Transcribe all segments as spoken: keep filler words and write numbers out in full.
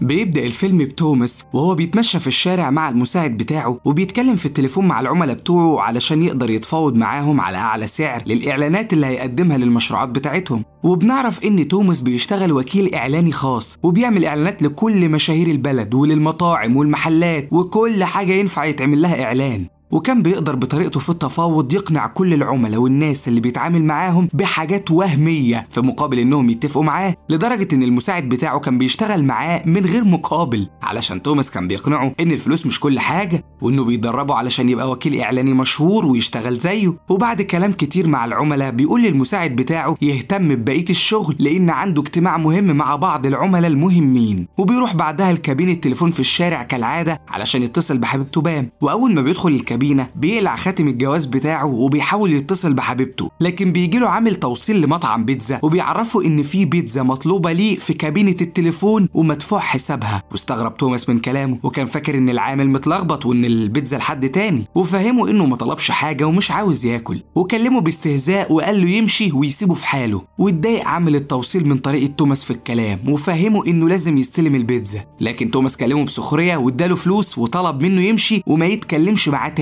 بيبدأ الفيلم بتوماس وهو بيتمشى في الشارع مع المساعد بتاعه وبيتكلم في التليفون مع العملاء بتوعه علشان يقدر يتفاوض معاهم على أعلى سعر للإعلانات اللي هيقدمها للمشروعات بتاعتهم. وبنعرف إن توماس بيشتغل وكيل إعلاني خاص وبيعمل إعلانات لكل مشاهير البلد وللمطاعم والمحلات وكل حاجة ينفع يتعمل لها إعلان، وكان بيقدر بطريقته في التفاوض يقنع كل العملاء والناس اللي بيتعامل معاهم بحاجات وهمية في مقابل انهم يتفقوا معاه، لدرجة ان المساعد بتاعه كان بيشتغل معاه من غير مقابل علشان توماس كان بيقنعه ان الفلوس مش كل حاجة وانه بيدربه علشان يبقى وكيل اعلاني مشهور ويشتغل زيه. وبعد كلام كتير مع العملاء بيقول للمساعد بتاعه يهتم ببقية الشغل لان عنده اجتماع مهم مع بعض العملاء المهمين، وبيروح بعدها لكابين التليفون في الشارع كالعادة علشان يتصل بحبيبته بام. واول ما بيدخل الكابين بيقلع خاتم الجواز بتاعه وبيحاول يتصل بحبيبته، لكن بيجيله عامل توصيل لمطعم بيتزا وبيعرفه ان في بيتزا مطلوبه ليه في كابينه التليفون ومدفوع حسابها. واستغرب توماس من كلامه وكان فاكر ان العامل متلخبط وان البيتزا لحد تاني، وفهمه انه ما طلبش حاجه ومش عاوز ياكل، وكلمه باستهزاء وقال له يمشي ويسيبه في حاله. واتضايق عامل التوصيل من طريقه توماس في الكلام وفهمه انه لازم يستلم البيتزا، لكن توماس كلمه بسخريه واداله فلوس وطلب منه يمشي وما يتكلمش معاه.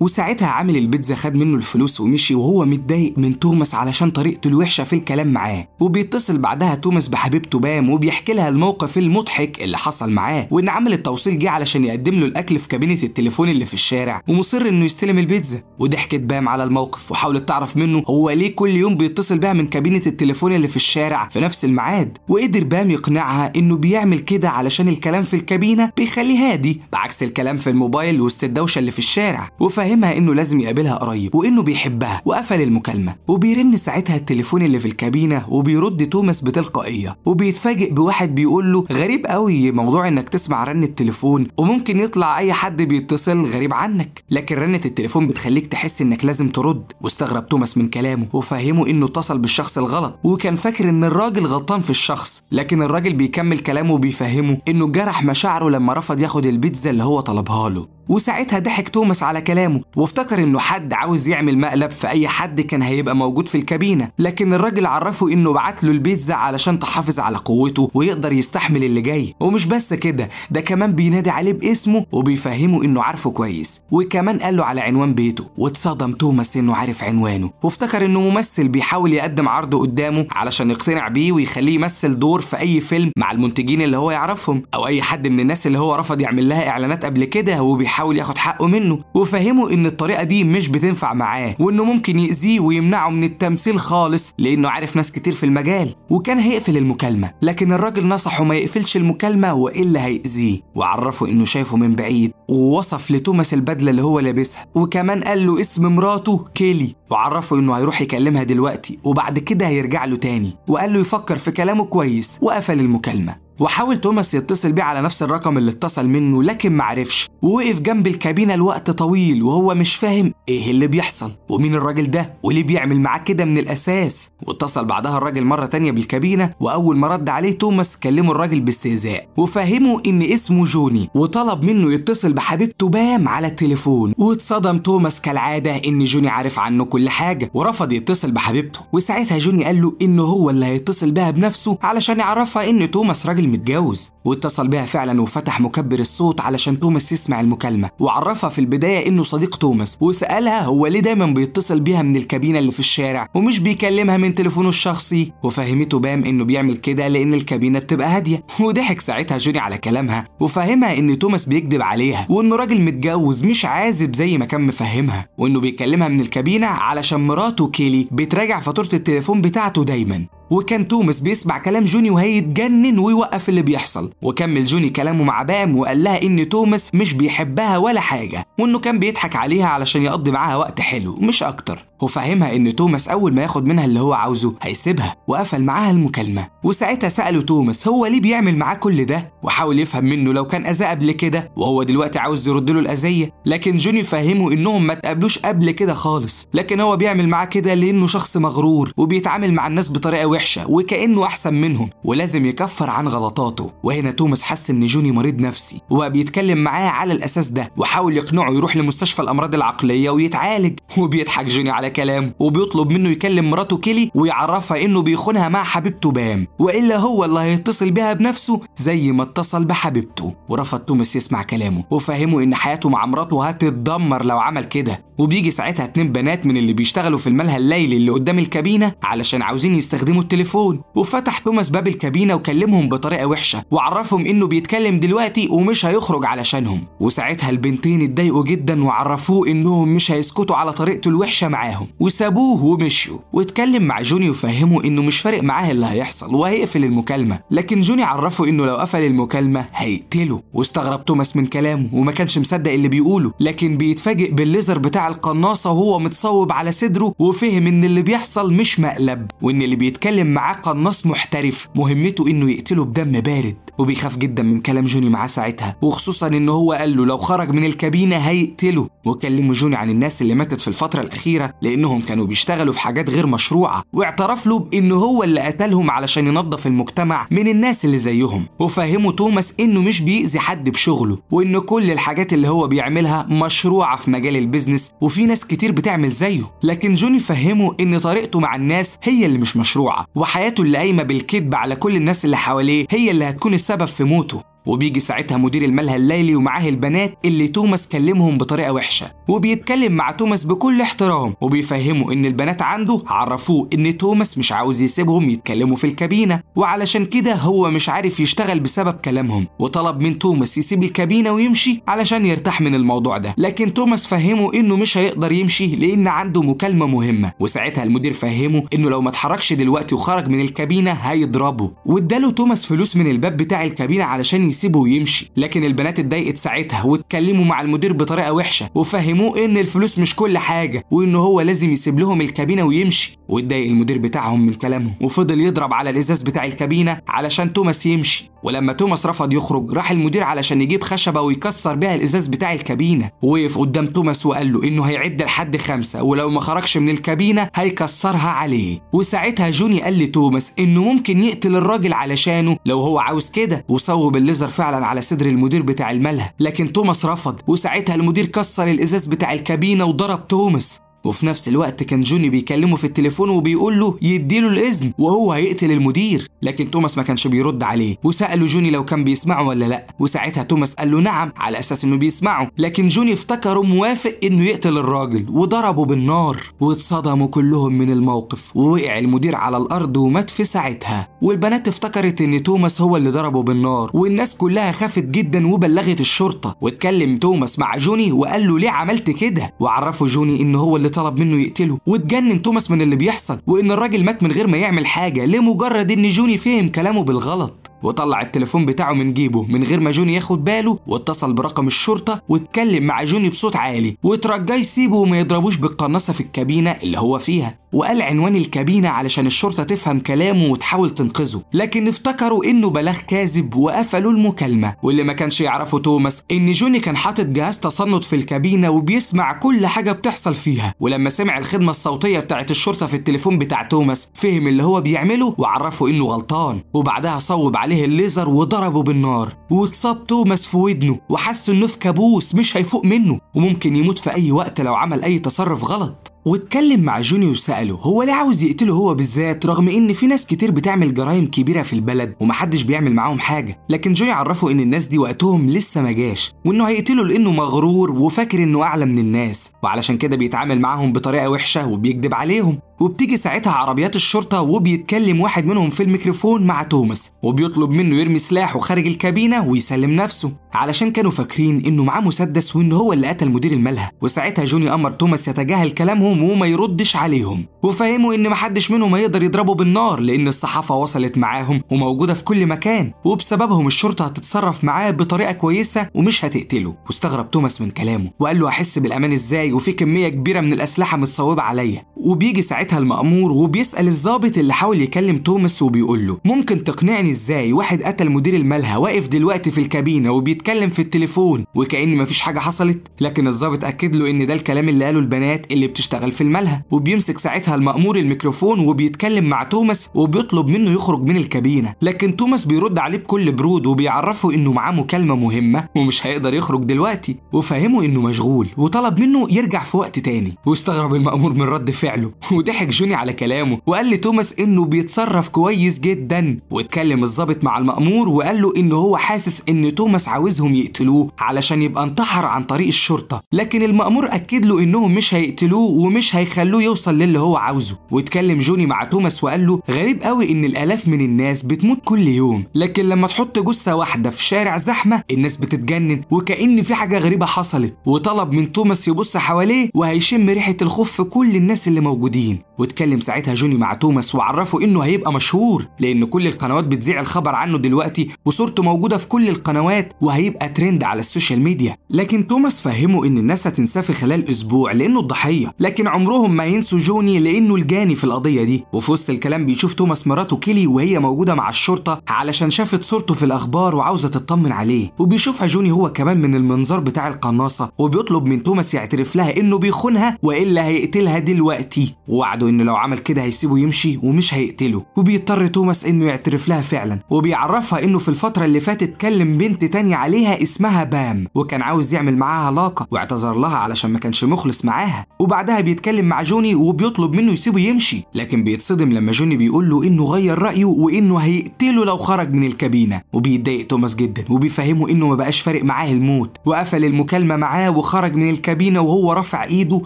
وساعتها عامل البيتزا خد منه الفلوس ومشي وهو متضايق من توماس علشان طريقته الوحشه في الكلام معاه. وبيتصل بعدها توماس بحبيبته بام وبيحكي لها الموقف المضحك اللي حصل معاه، وان عامل التوصيل جه علشان يقدم له الاكل في كابينه التليفون اللي في الشارع ومصر انه يستلم البيتزا. وضحكت بام على الموقف وحاولت تعرف منه هو ليه كل يوم بيتصل بها من كابينه التليفون اللي في الشارع في نفس الميعاد، وقدر بام يقنعها انه بيعمل كده علشان الكلام في الكابينه بيخليه هادي بعكس الكلام في الموبايل وسط الدوشه اللي في الشارع، وفهمها انه لازم يقابلها قريب وانه بيحبها. وقفل المكالمه وبيرن ساعتها التليفون اللي في الكابينه وبيرد توماس بتلقائيه، وبيتفاجئ بواحد بيقول له غريب قوي موضوع انك تسمع رن التليفون وممكن يطلع اي حد بيتصل غريب عنك، لكن رنه التليفون بتخليك تحس انك لازم ترد. واستغرب توماس من كلامه وفهمه انه اتصل بالشخص الغلط، وكان فاكر ان الراجل غلطان في الشخص، لكن الراجل بيكمل كلامه وبيفهمه انه جرح مشاعره لما رفض ياخد البيتزا اللي هو طلبها له. وساعتها ضحك توماس على كلامه وافتكر انه حد عاوز يعمل مقلب في اي حد كان هيبقى موجود في الكابينه، لكن الراجل عرفه انه بعت له البيتزا علشان تحافظ على قوته ويقدر يستحمل اللي جاي. ومش بس كده، ده كمان بينادي عليه باسمه وبيفهمه انه عارفه كويس، وكمان قال له على عنوان بيته. واتصدم توماس انه عارف عنوانه وافتكر انه ممثل بيحاول يقدم عرض قدامه علشان يقتنع بيه ويخليه يمثل دور في اي فيلم مع المنتجين اللي هو يعرفهم او اي حد من الناس اللي هو رفض يعمل لها اعلانات قبل كده وبيحاول حاول ياخد حقه منه. وفهمه ان الطريقه دي مش بتنفع معاه وانه ممكن يأذيه ويمنعه من التمثيل خالص لانه عارف ناس كتير في المجال، وكان هيقفل المكالمه لكن الراجل نصحه ما يقفلش المكالمه والا هيأذيه، وعرفه انه شايفه من بعيد ووصف لتوماس البدله اللي هو لابسها، وكمان قال له اسم مراته كيلي وعرفه انه هيروح يكلمها دلوقتي وبعد كده هيرجع له تاني، وقال له يفكر في كلامه كويس وقفل المكالمه. وحاول توماس يتصل بيه على نفس الرقم اللي اتصل منه لكن معرفش، ووقف جنب الكابينه لوقت طويل وهو مش فاهم ايه اللي بيحصل ومين الراجل ده وليه بيعمل معاه كده من الاساس. واتصل بعدها الراجل مره تانيه بالكابينه، واول ما رد عليه توماس كلمه الراجل باستهزاء وفهمه ان اسمه جوني وطلب منه يتصل بحبيبته بام على التليفون. واتصدم توماس كالعاده ان جوني عارف عنه كل حاجه ورفض يتصل بحبيبته، وساعتها جوني قال له ان هو اللي هيتصل بها بنفسه علشان يعرفها ان توماس راجل متجوز. واتصل بها فعلا وفتح مكبر الصوت علشان توماس يسمع المكالمه، وعرفها في البدايه انه صديق توماس وسالها هو ليه دايما بيتصل بيها من الكابينه اللي في الشارع ومش بيكلمها من تليفونه الشخصي، وفهمته بام انه بيعمل كده لان الكابينه بتبقى هاديه. وضحك ساعتها جوني على كلامها وفهمها ان توماس بيكذب عليها وانه راجل متجوز مش عازب زي ما كان مفهمها، وانه بيكلمها من الكابينه علشان مراته كيلي بتراجع فاتوره التليفون بتاعته دايما. وكان توماس بيسمع كلام جوني وهيتجنن ويوقف اللي بيحصل، وكمل جوني كلامه مع بام وقال لها ان توماس مش بيحبها ولا حاجه وانه كان بيضحك عليها علشان يقضي معاها وقت حلو مش اكتر، وفهمها ان توماس اول ما ياخد منها اللي هو عاوزه هيسيبها وقفل معاها المكالمه. وساعتها ساله توماس هو ليه بيعمل معاه كل ده، وحاول يفهم منه لو كان اذاه قبل كده وهو دلوقتي عاوز يرد له الاذيه، لكن جوني فهمه انهم ما اتقابلوش قبل كده خالص، لكن هو بيعمل معاه كده لانه شخص مغرور وبيتعامل مع الناس بطريقه وحشه وحشة وكأنه أحسن منهم ولازم يكفر عن غلطاته. وهنا توماس حس إن جوني مريض نفسي وبقى بيتكلم معاه على الأساس ده وحاول يقنعه يروح لمستشفى الأمراض العقلية ويتعالج. وبيضحك جوني على كلامه وبيطلب منه يكلم مراته كيلي ويعرفها إنه بيخونها مع حبيبته بام وإلا هو اللي هيتصل بها بنفسه زي ما اتصل بحبيبته. ورفض توماس يسمع كلامه وفهمه إن حياته مع مراته هتتدمر لو عمل كده. وبيجي ساعتها اتنين بنات من اللي بيشتغلوا في الملهى الليلي اللي قدام الكابينة علشان عاوزين يستخدموا التليفون، وفتح توماس باب الكابينة وكلمهم بطريقة وحشة وعرفهم إنه بيتكلم دلوقتي ومش هيخرج علشانهم. وساعتها البنتين اتضايقوا جدا وعرفوه إنهم مش هيسكتوا على طريقته الوحشة معاهم وسابوه ومشوا. واتكلم مع جوني وفهمه إنه مش فارق معاه اللي هيحصل وهيقفل المكالمة، لكن جوني عرفه إنه لو قفل المكالمة هيقتله. واستغرب توماس من كلامه وما كانش مصدق اللي بيقوله، لكن بيتفاجئ بالليزر بتاع القناصة وهو متصوب على صدره وفهم إن اللي بيحصل مش مقلب وإن اللي بيتكلم معاه قناص محترف مهمته إنه يقتله بدم بارد. وبيخاف جدا من كلام جوني معاه ساعتها، وخصوصا إن هو قال له لو خرج من الكابينة هيقتله. وكلموا جوني عن الناس اللي ماتت في الفترة الأخيرة لأنهم كانوا بيشتغلوا في حاجات غير مشروعة، واعترف له بإن هو اللي قتلهم علشان ينظف المجتمع من الناس اللي زيهم. وفهموا توماس إنه مش بيأذي حد بشغله وإن كل الحاجات اللي هو بيعملها مشروعة في مجال البيزنس وفي ناس كتير بتعمل زيه، لكن جوني فهمه إن طريقته مع الناس هي اللي مش مشروعة وحياته اللي قايمة بالكذب على كل الناس اللي حواليه هي اللي هتكون السبب في موته. وبيجي ساعتها مدير الملهى الليلي ومعاه البنات اللي توماس كلمهم بطريقة وحشة، وبيتكلم مع توماس بكل احترام وبيفهموا ان البنات عنده عرفوه ان توماس مش عاوز يسيبهم يتكلموا في الكابينة وعلشان كده هو مش عارف يشتغل بسبب كلامهم، وطلب من توماس يسيب الكابينة ويمشي علشان يرتاح من الموضوع ده، لكن توماس فهمه انه مش هيقدر يمشي لان عنده مكالمة مهمة. وساعتها المدير فهمه انه لو ما اتحركش دلوقتي وخرج من الكابينة هيضربه، واداله توماس فلوس من الباب بتاع الكابينة علشان يسيبه ويمشي. لكن البنات اتضايقت ساعتها واتكلموا مع المدير بطريقه وحشه وفهموه ان الفلوس مش كل حاجه وان هو لازم يسيب لهم الكابينه ويمشي. واتضايق المدير بتاعهم من كلامهم وفضل يضرب على الازاز بتاع الكابينه علشان توماس يمشي. ولما توماس رفض يخرج راح المدير علشان يجيب خشبه ويكسر بيها الازاز بتاع الكابينه، ووقف قدام توماس وقال له انه هيعد لحد خمسه ولو ما خرجش من الكابينه هيكسرها عليه. وساعتها جوني قال لتوماس انه ممكن يقتل الراجل علشانه لو هو عاوز كده، وصوب الليزر فعلا على صدر المدير بتاع الملهى، لكن توماس رفض. وساعتها المدير كسر الازاز بتاع الكابينه وضرب توماس. وفي نفس الوقت كان جوني بيكلمه في التليفون وبيقول له يديله الاذن وهو هيقتل المدير، لكن توماس ما كانش بيرد عليه وساله جوني لو كان بيسمعه ولا لا، وساعتها توماس قال له نعم على اساس انه بيسمعه، لكن جوني افتكره موافق انه يقتل الراجل وضربه بالنار. واتصدموا كلهم من الموقف ووقع المدير على الارض ومات في ساعتها. والبنات افتكرت ان توماس هو اللي ضربه بالنار والناس كلها خافت جدا وبلغت الشرطه. واتكلم توماس مع جوني وقال له ليه عملت كده، وعرفه جوني ان هو اللي طلب منه يقتله. واتجنن توماس من اللي بيحصل وان الراجل مات من غير ما يعمل حاجه لمجرد ان جوني فهم كلامه بالغلط. وطلع التليفون بتاعه من جيبه من غير ما جوني ياخد باله واتصل برقم الشرطه واتكلم مع جوني بصوت عالي واترجاه يسيبه وما يضربوش بالقناصه في الكابينه اللي هو فيها، وقال عنوان الكابينه علشان الشرطه تفهم كلامه وتحاول تنقذه، لكن افتكروا انه بلاغ كاذب وقفلوا المكالمه. واللي ما كانش يعرفه توماس ان جوني كان حاطط جهاز تصنت في الكابينه وبيسمع كل حاجه بتحصل فيها، ولما سمع الخدمه الصوتيه بتاعت الشرطه في التليفون بتاع توماس فهم اللي هو بيعمله وعرفه انه غلطان، وبعدها صوب عليه الليزر وضربه بالنار. واتصاب توماس في ودنه وحس انه في كابوس مش هيفوق منه وممكن يموت في اي وقت لو عمل اي تصرف غلط. واتكلم مع جوني وسأله هو ليه عاوز يقتله هو بالذات رغم ان في ناس كتير بتعمل جرائم كبيره في البلد ومحدش بيعمل معاهم حاجه، لكن جوني عرفه ان الناس دي وقتهم لسه ما جاش وانه هيقتله لانه مغرور وفاكر انه اعلى من الناس وعلشان كده بيتعامل معاهم بطريقه وحشه وبيكذب عليهم. وبتيجي ساعتها عربيات الشرطه وبيتكلم واحد منهم في الميكروفون مع توماس وبيطلب منه يرمي سلاحه خارج الكابينه ويسلم نفسه علشان كانوا فاكرين انه معاه مسدس وان هو اللي قتل مدير الملهى. وساعتها جوني امر توماس يتجاهل كلامهم وما يردش عليهم وفهموا ان محدش منهم هيقدر يضربه بالنار لان الصحافه وصلت معاهم وموجوده في كل مكان وبسببهم الشرطه هتتصرف معاه بطريقه كويسه ومش هتقتله. واستغرب توماس من كلامه وقال له احس بالامان ازاي وفي كميه كبيره من الاسلحه متصوبه عليا. وبيجي ساعتها المأمور وبيسأل الضابط اللي حاول يكلم توماس وبيقول له ممكن تقنعني ازاي واحد قتل مدير الملهى واقف دلوقتي في الكابينه وبيتكلم في التليفون وكأن مفيش حاجه حصلت، لكن الضابط اكد له ان ده الكلام اللي قاله البنات اللي بتشتغل بيشتغل في الملهى، وبيمسك ساعتها المأمور الميكروفون وبيتكلم مع توماس وبيطلب منه يخرج من الكابينة، لكن توماس بيرد عليه بكل برود وبيعرفه إنه معاه مكالمة مهمة ومش هيقدر يخرج دلوقتي، وفهمه إنه مشغول وطلب منه يرجع في وقت تاني. واستغرب المأمور من رد فعله وضحك جوني على كلامه وقال لتوماس إنه بيتصرف كويس جدا. واتكلم الضابط مع المأمور وقال له إنه هو حاسس إن توماس عاوزهم يقتلوه علشان يبقى انتحر عن طريق الشرطة، لكن المأمور أكد له إنهم مش هيقتلوه ومش هيخلوه يوصل للي هو عاوزه. واتكلم جوني مع توماس وقال له غريب قوي إن الآلاف من الناس بتموت كل يوم، لكن لما تحط جثة واحدة في شارع زحمة الناس بتتجنن وكأن في حاجة غريبة حصلت. وطلب من توماس يبص حواليه وهيشم ريحة الخوف في كل الناس اللي موجودين. واتكلم ساعتها جوني مع توماس وعرفه إنه هيبقى مشهور لأن كل القنوات بتذيع الخبر عنه دلوقتي وصورته موجودة في كل القنوات وهيبقى ترند على السوشيال ميديا. لكن توماس فهمه إن الناس هتنساه في خلال أسبوع لأنه الضحية، لكن عمرهم ما ينسوا جوني لأنه الجاني في القضية دي. وفي وسط الكلام بيشوف توماس مراته كيلي وهي موجودة مع الشرطة علشان شافت صورته في الأخبار وعاوزة تطمن عليه، وبيشوفها جوني هو كمان من المنظار بتاع القناصة وبيطلب من توماس يعترف لها إنه بيخونها وإلا هيقتلها دلوقتي، ووعده إنه لو عمل كده هيسيبه يمشي ومش هيقتله. وبيضطر توماس إنه يعترف لها فعلا وبيعرفها إنه في الفترة اللي فاتت كلم بنت تانية عليها اسمها بام وكان عاوز يعمل معاها علاقة واعتذر لها علشان ما كانش مخلص معاها. وبعدها بيتكلم مع جوني وبيطلب منه يسيبه يمشي، لكن بيتصدم لما جوني بيقول له إنه غير رأيه وإنه هيقتله لو خرج من الكابينة. وبيتضايق توماس جدا وبيفهمه إنه ما بقاش فارق معاه الموت، وقفل المكالمة معاه وخرج من الكابينة وهو رافع إيده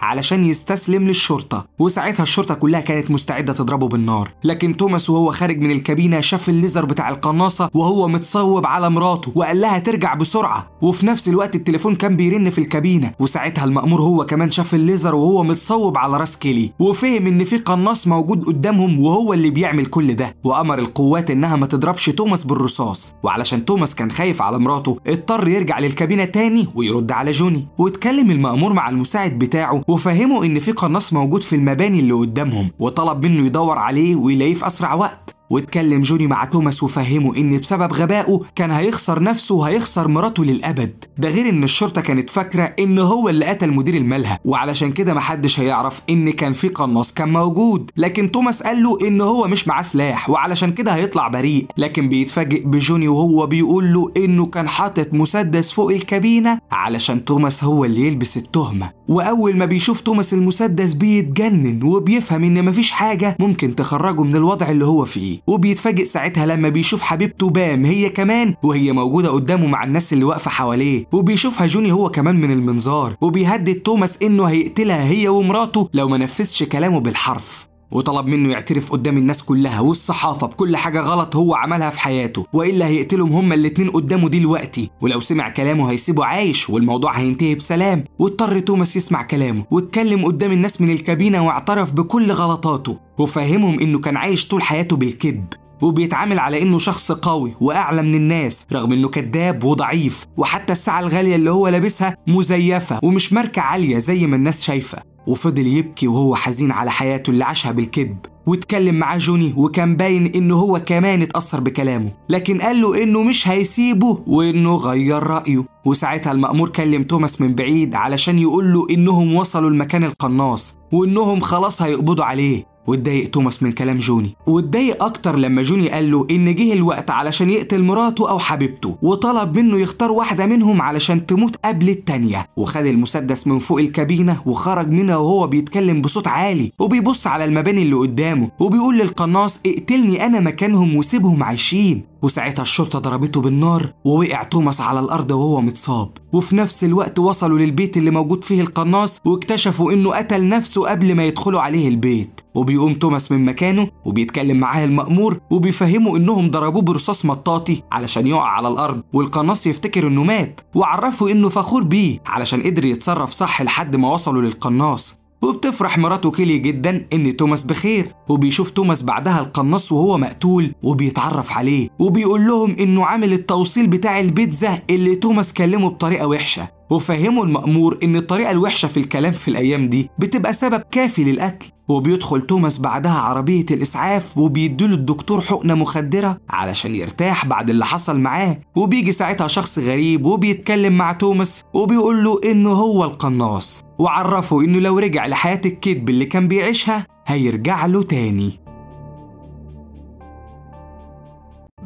علشان يستسلم للشرطة. وساعتها الشرطة كلها كانت مستعدة تضربه بالنار، لكن توماس وهو خارج من الكابينة شاف الليزر بتاع القناصة وهو متصوب على مراته وقال لها ترجع بسرعة، وفي نفس الوقت التليفون كان بيرن في الكابينة. وساعتها المأمور هو كمان شاف الليزر وهو متصوب على راس كيلي وفهم إن في قناص موجود قدامهم وهو اللي بيعمل كل ده، وأمر القوات إنها ما تضربش توماس بالرصاص. وعلشان توماس كان خايف على مراته اضطر يرجع للكابينة تاني ويرد على جوني. واتكلم المأمور مع المساعد بتاعه وفهمه إن في قناص موجود في المباني اللي قدامهم وطلب منه يدور عليه ويلاقيه في أسرع وقت. واتكلم جوني مع توماس وفهمه إن بسبب غبائه كان هيخسر نفسه وهيخسر مراته للأبد، ده غير إن الشرطة كانت فاكرة إن هو اللي قتل مدير الملهى وعلشان كده محدش هيعرف إن كان في قناص كان موجود، لكن توماس قال له إن هو مش معاه سلاح وعلشان كده هيطلع بريء. لكن بيتفاجئ بجوني وهو بيقول له إنه كان حاطط مسدس فوق الكابينة علشان توماس هو اللي يلبس التهمة. وأول ما بيشوف توماس المسدس بيتجنن وبيفهم إن مفيش حاجة ممكن تخرجه من الوضع اللي هو فيه. وبيتفاجئ ساعتها لما بيشوف حبيبته بام هي كمان وهي موجودة قدامه مع الناس اللي واقفة حواليه، وبيشوفها جوني هو كمان من المنظار وبيهدد توماس إنه هيقتلها هي ومراته لو ما نفذش كلامه بالحرف. وطلب منه يعترف قدام الناس كلها والصحافة بكل حاجة غلط هو عملها في حياته وإلا هيقتلهم هما الاتنين قدامه دلوقتي، ولو سمع كلامه هيسيبه عايش والموضوع هينتهي بسلام. واضطر توماس يسمع كلامه واتكلم قدام الناس من الكابينة واعترف بكل غلطاته وفهمهم إنه كان عايش طول حياته بالكذب وبيتعامل على إنه شخص قوي وأعلى من الناس رغم إنه كذاب وضعيف، وحتى الساعة الغالية اللي هو لابسها مزيفة ومش ماركة عالية زي ما الناس شايفة. وفضل يبكي وهو حزين على حياته اللي عاشها بالكذب. واتكلم مع جوني وكان باين إنه هو كمان اتأثر بكلامه، لكن قال له إنه مش هيسيبه وإنه غير رأيه. وساعتها المأمور كلم توماس من بعيد علشان يقول له إنهم وصلوا لمكان القناص وإنهم خلاص هيقبضوا عليه. واتضايق توماس من كلام جوني، واتضايق أكتر لما جوني قال له إن جه الوقت علشان يقتل مراته أو حبيبته، وطلب منه يختار واحدة منهم علشان تموت قبل التانية، وخد المسدس من فوق الكابينة وخرج منها وهو بيتكلم بصوت عالي، وبيبص على المباني اللي قدامه، وبيقول للقناص اقتلني أنا مكانهم وسيبهم عايشين. وساعتها الشرطة ضربته بالنار ووقع توماس على الأرض وهو متصاب، وفي نفس الوقت وصلوا للبيت اللي موجود فيه القناص واكتشفوا إنه قتل نفسه قبل ما يدخلوا عليه البيت. وبيقوم توماس من مكانه وبيتكلم معاه المأمور وبيفهموا إنهم ضربوه برصاص مطاطي علشان يقع على الأرض والقناص يفتكر إنه مات، وعرفوا إنه فخور بيه علشان قدر يتصرف صح لحد ما وصلوا للقناص. وبتفرح مراته كيلي جدا ان توماس بخير، وبيشوف توماس بعدها القناص وهو مقتول وبيتعرف عليه وبيقول لهم انه عامل التوصيل بتاع البيتزا اللي توماس كلمه بطريقه وحشه، وفهموا المأمور إن الطريقة الوحشة في الكلام في الأيام دي بتبقى سبب كافي للقتل. وبيدخل توماس بعدها عربية الإسعاف وبيديله الدكتور حقنة مخدرة علشان يرتاح بعد اللي حصل معاه. وبيجي ساعتها شخص غريب وبيتكلم مع توماس وبيقول له إنه هو القناص، وعرفه إنه لو رجع لحياة الكذب اللي كان بيعيشها هيرجع له تاني.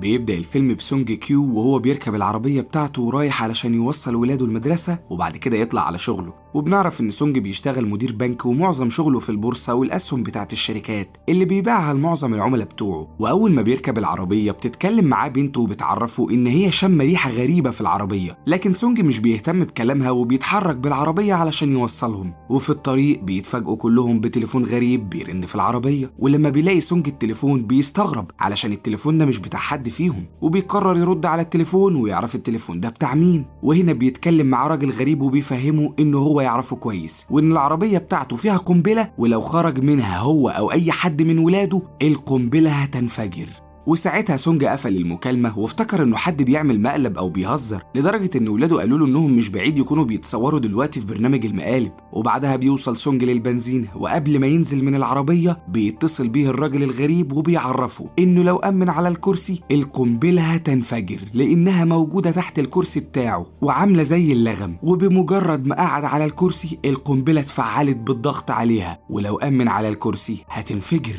بيبدأ الفيلم بسونج كيو وهو بيركب العربية بتاعته ورايح علشان يوصل ولاده المدرسة وبعد كده يطلع على شغله. وبنعرف ان سونج بيشتغل مدير بنك ومعظم شغله في البورصة والأسهم بتاعة الشركات اللي بيبيعها لمعظم العملاء بتوعه. وأول ما بيركب العربية بتتكلم معاه بنته وبتعرفه ان هي شم ريحة غريبة في العربية، لكن سونج مش بيهتم بكلامها وبيتحرك بالعربية علشان يوصلهم. وفي الطريق بيتفاجئوا كلهم بتليفون غريب بيرن في العربية، ولما بيلاقي سونج التليفون بيستغرب علشان التليفون ده مش بتاع حد فيهم، وبيقرر يرد على التليفون ويعرف التليفون ده بتاع مين. وهنا بيتكلم مع راجل غريب وبيفهمه انه هو يعرفه كويس وان العربيه بتاعته فيها قنبله، ولو خرج منها هو او اي حد من ولاده القنبله هتنفجر. وساعتها سونج قفل المكالمه وافتكر انه حد بيعمل مقلب او بيهزر، لدرجه ان ولاده قالوا له انهم مش بعيد يكونوا بيتصوروا دلوقتي في برنامج المقالب. وبعدها بيوصل سونج للبنزين، وقبل ما ينزل من العربيه بيتصل بيه الراجل الغريب وبيعرفه انه لو امن على الكرسي القنبله هتنفجر لانها موجوده تحت الكرسي بتاعه وعامله زي اللغم، وبمجرد ما قعد على الكرسي القنبله اتفعلت بالضغط عليها، ولو امن على الكرسي هتنفجر.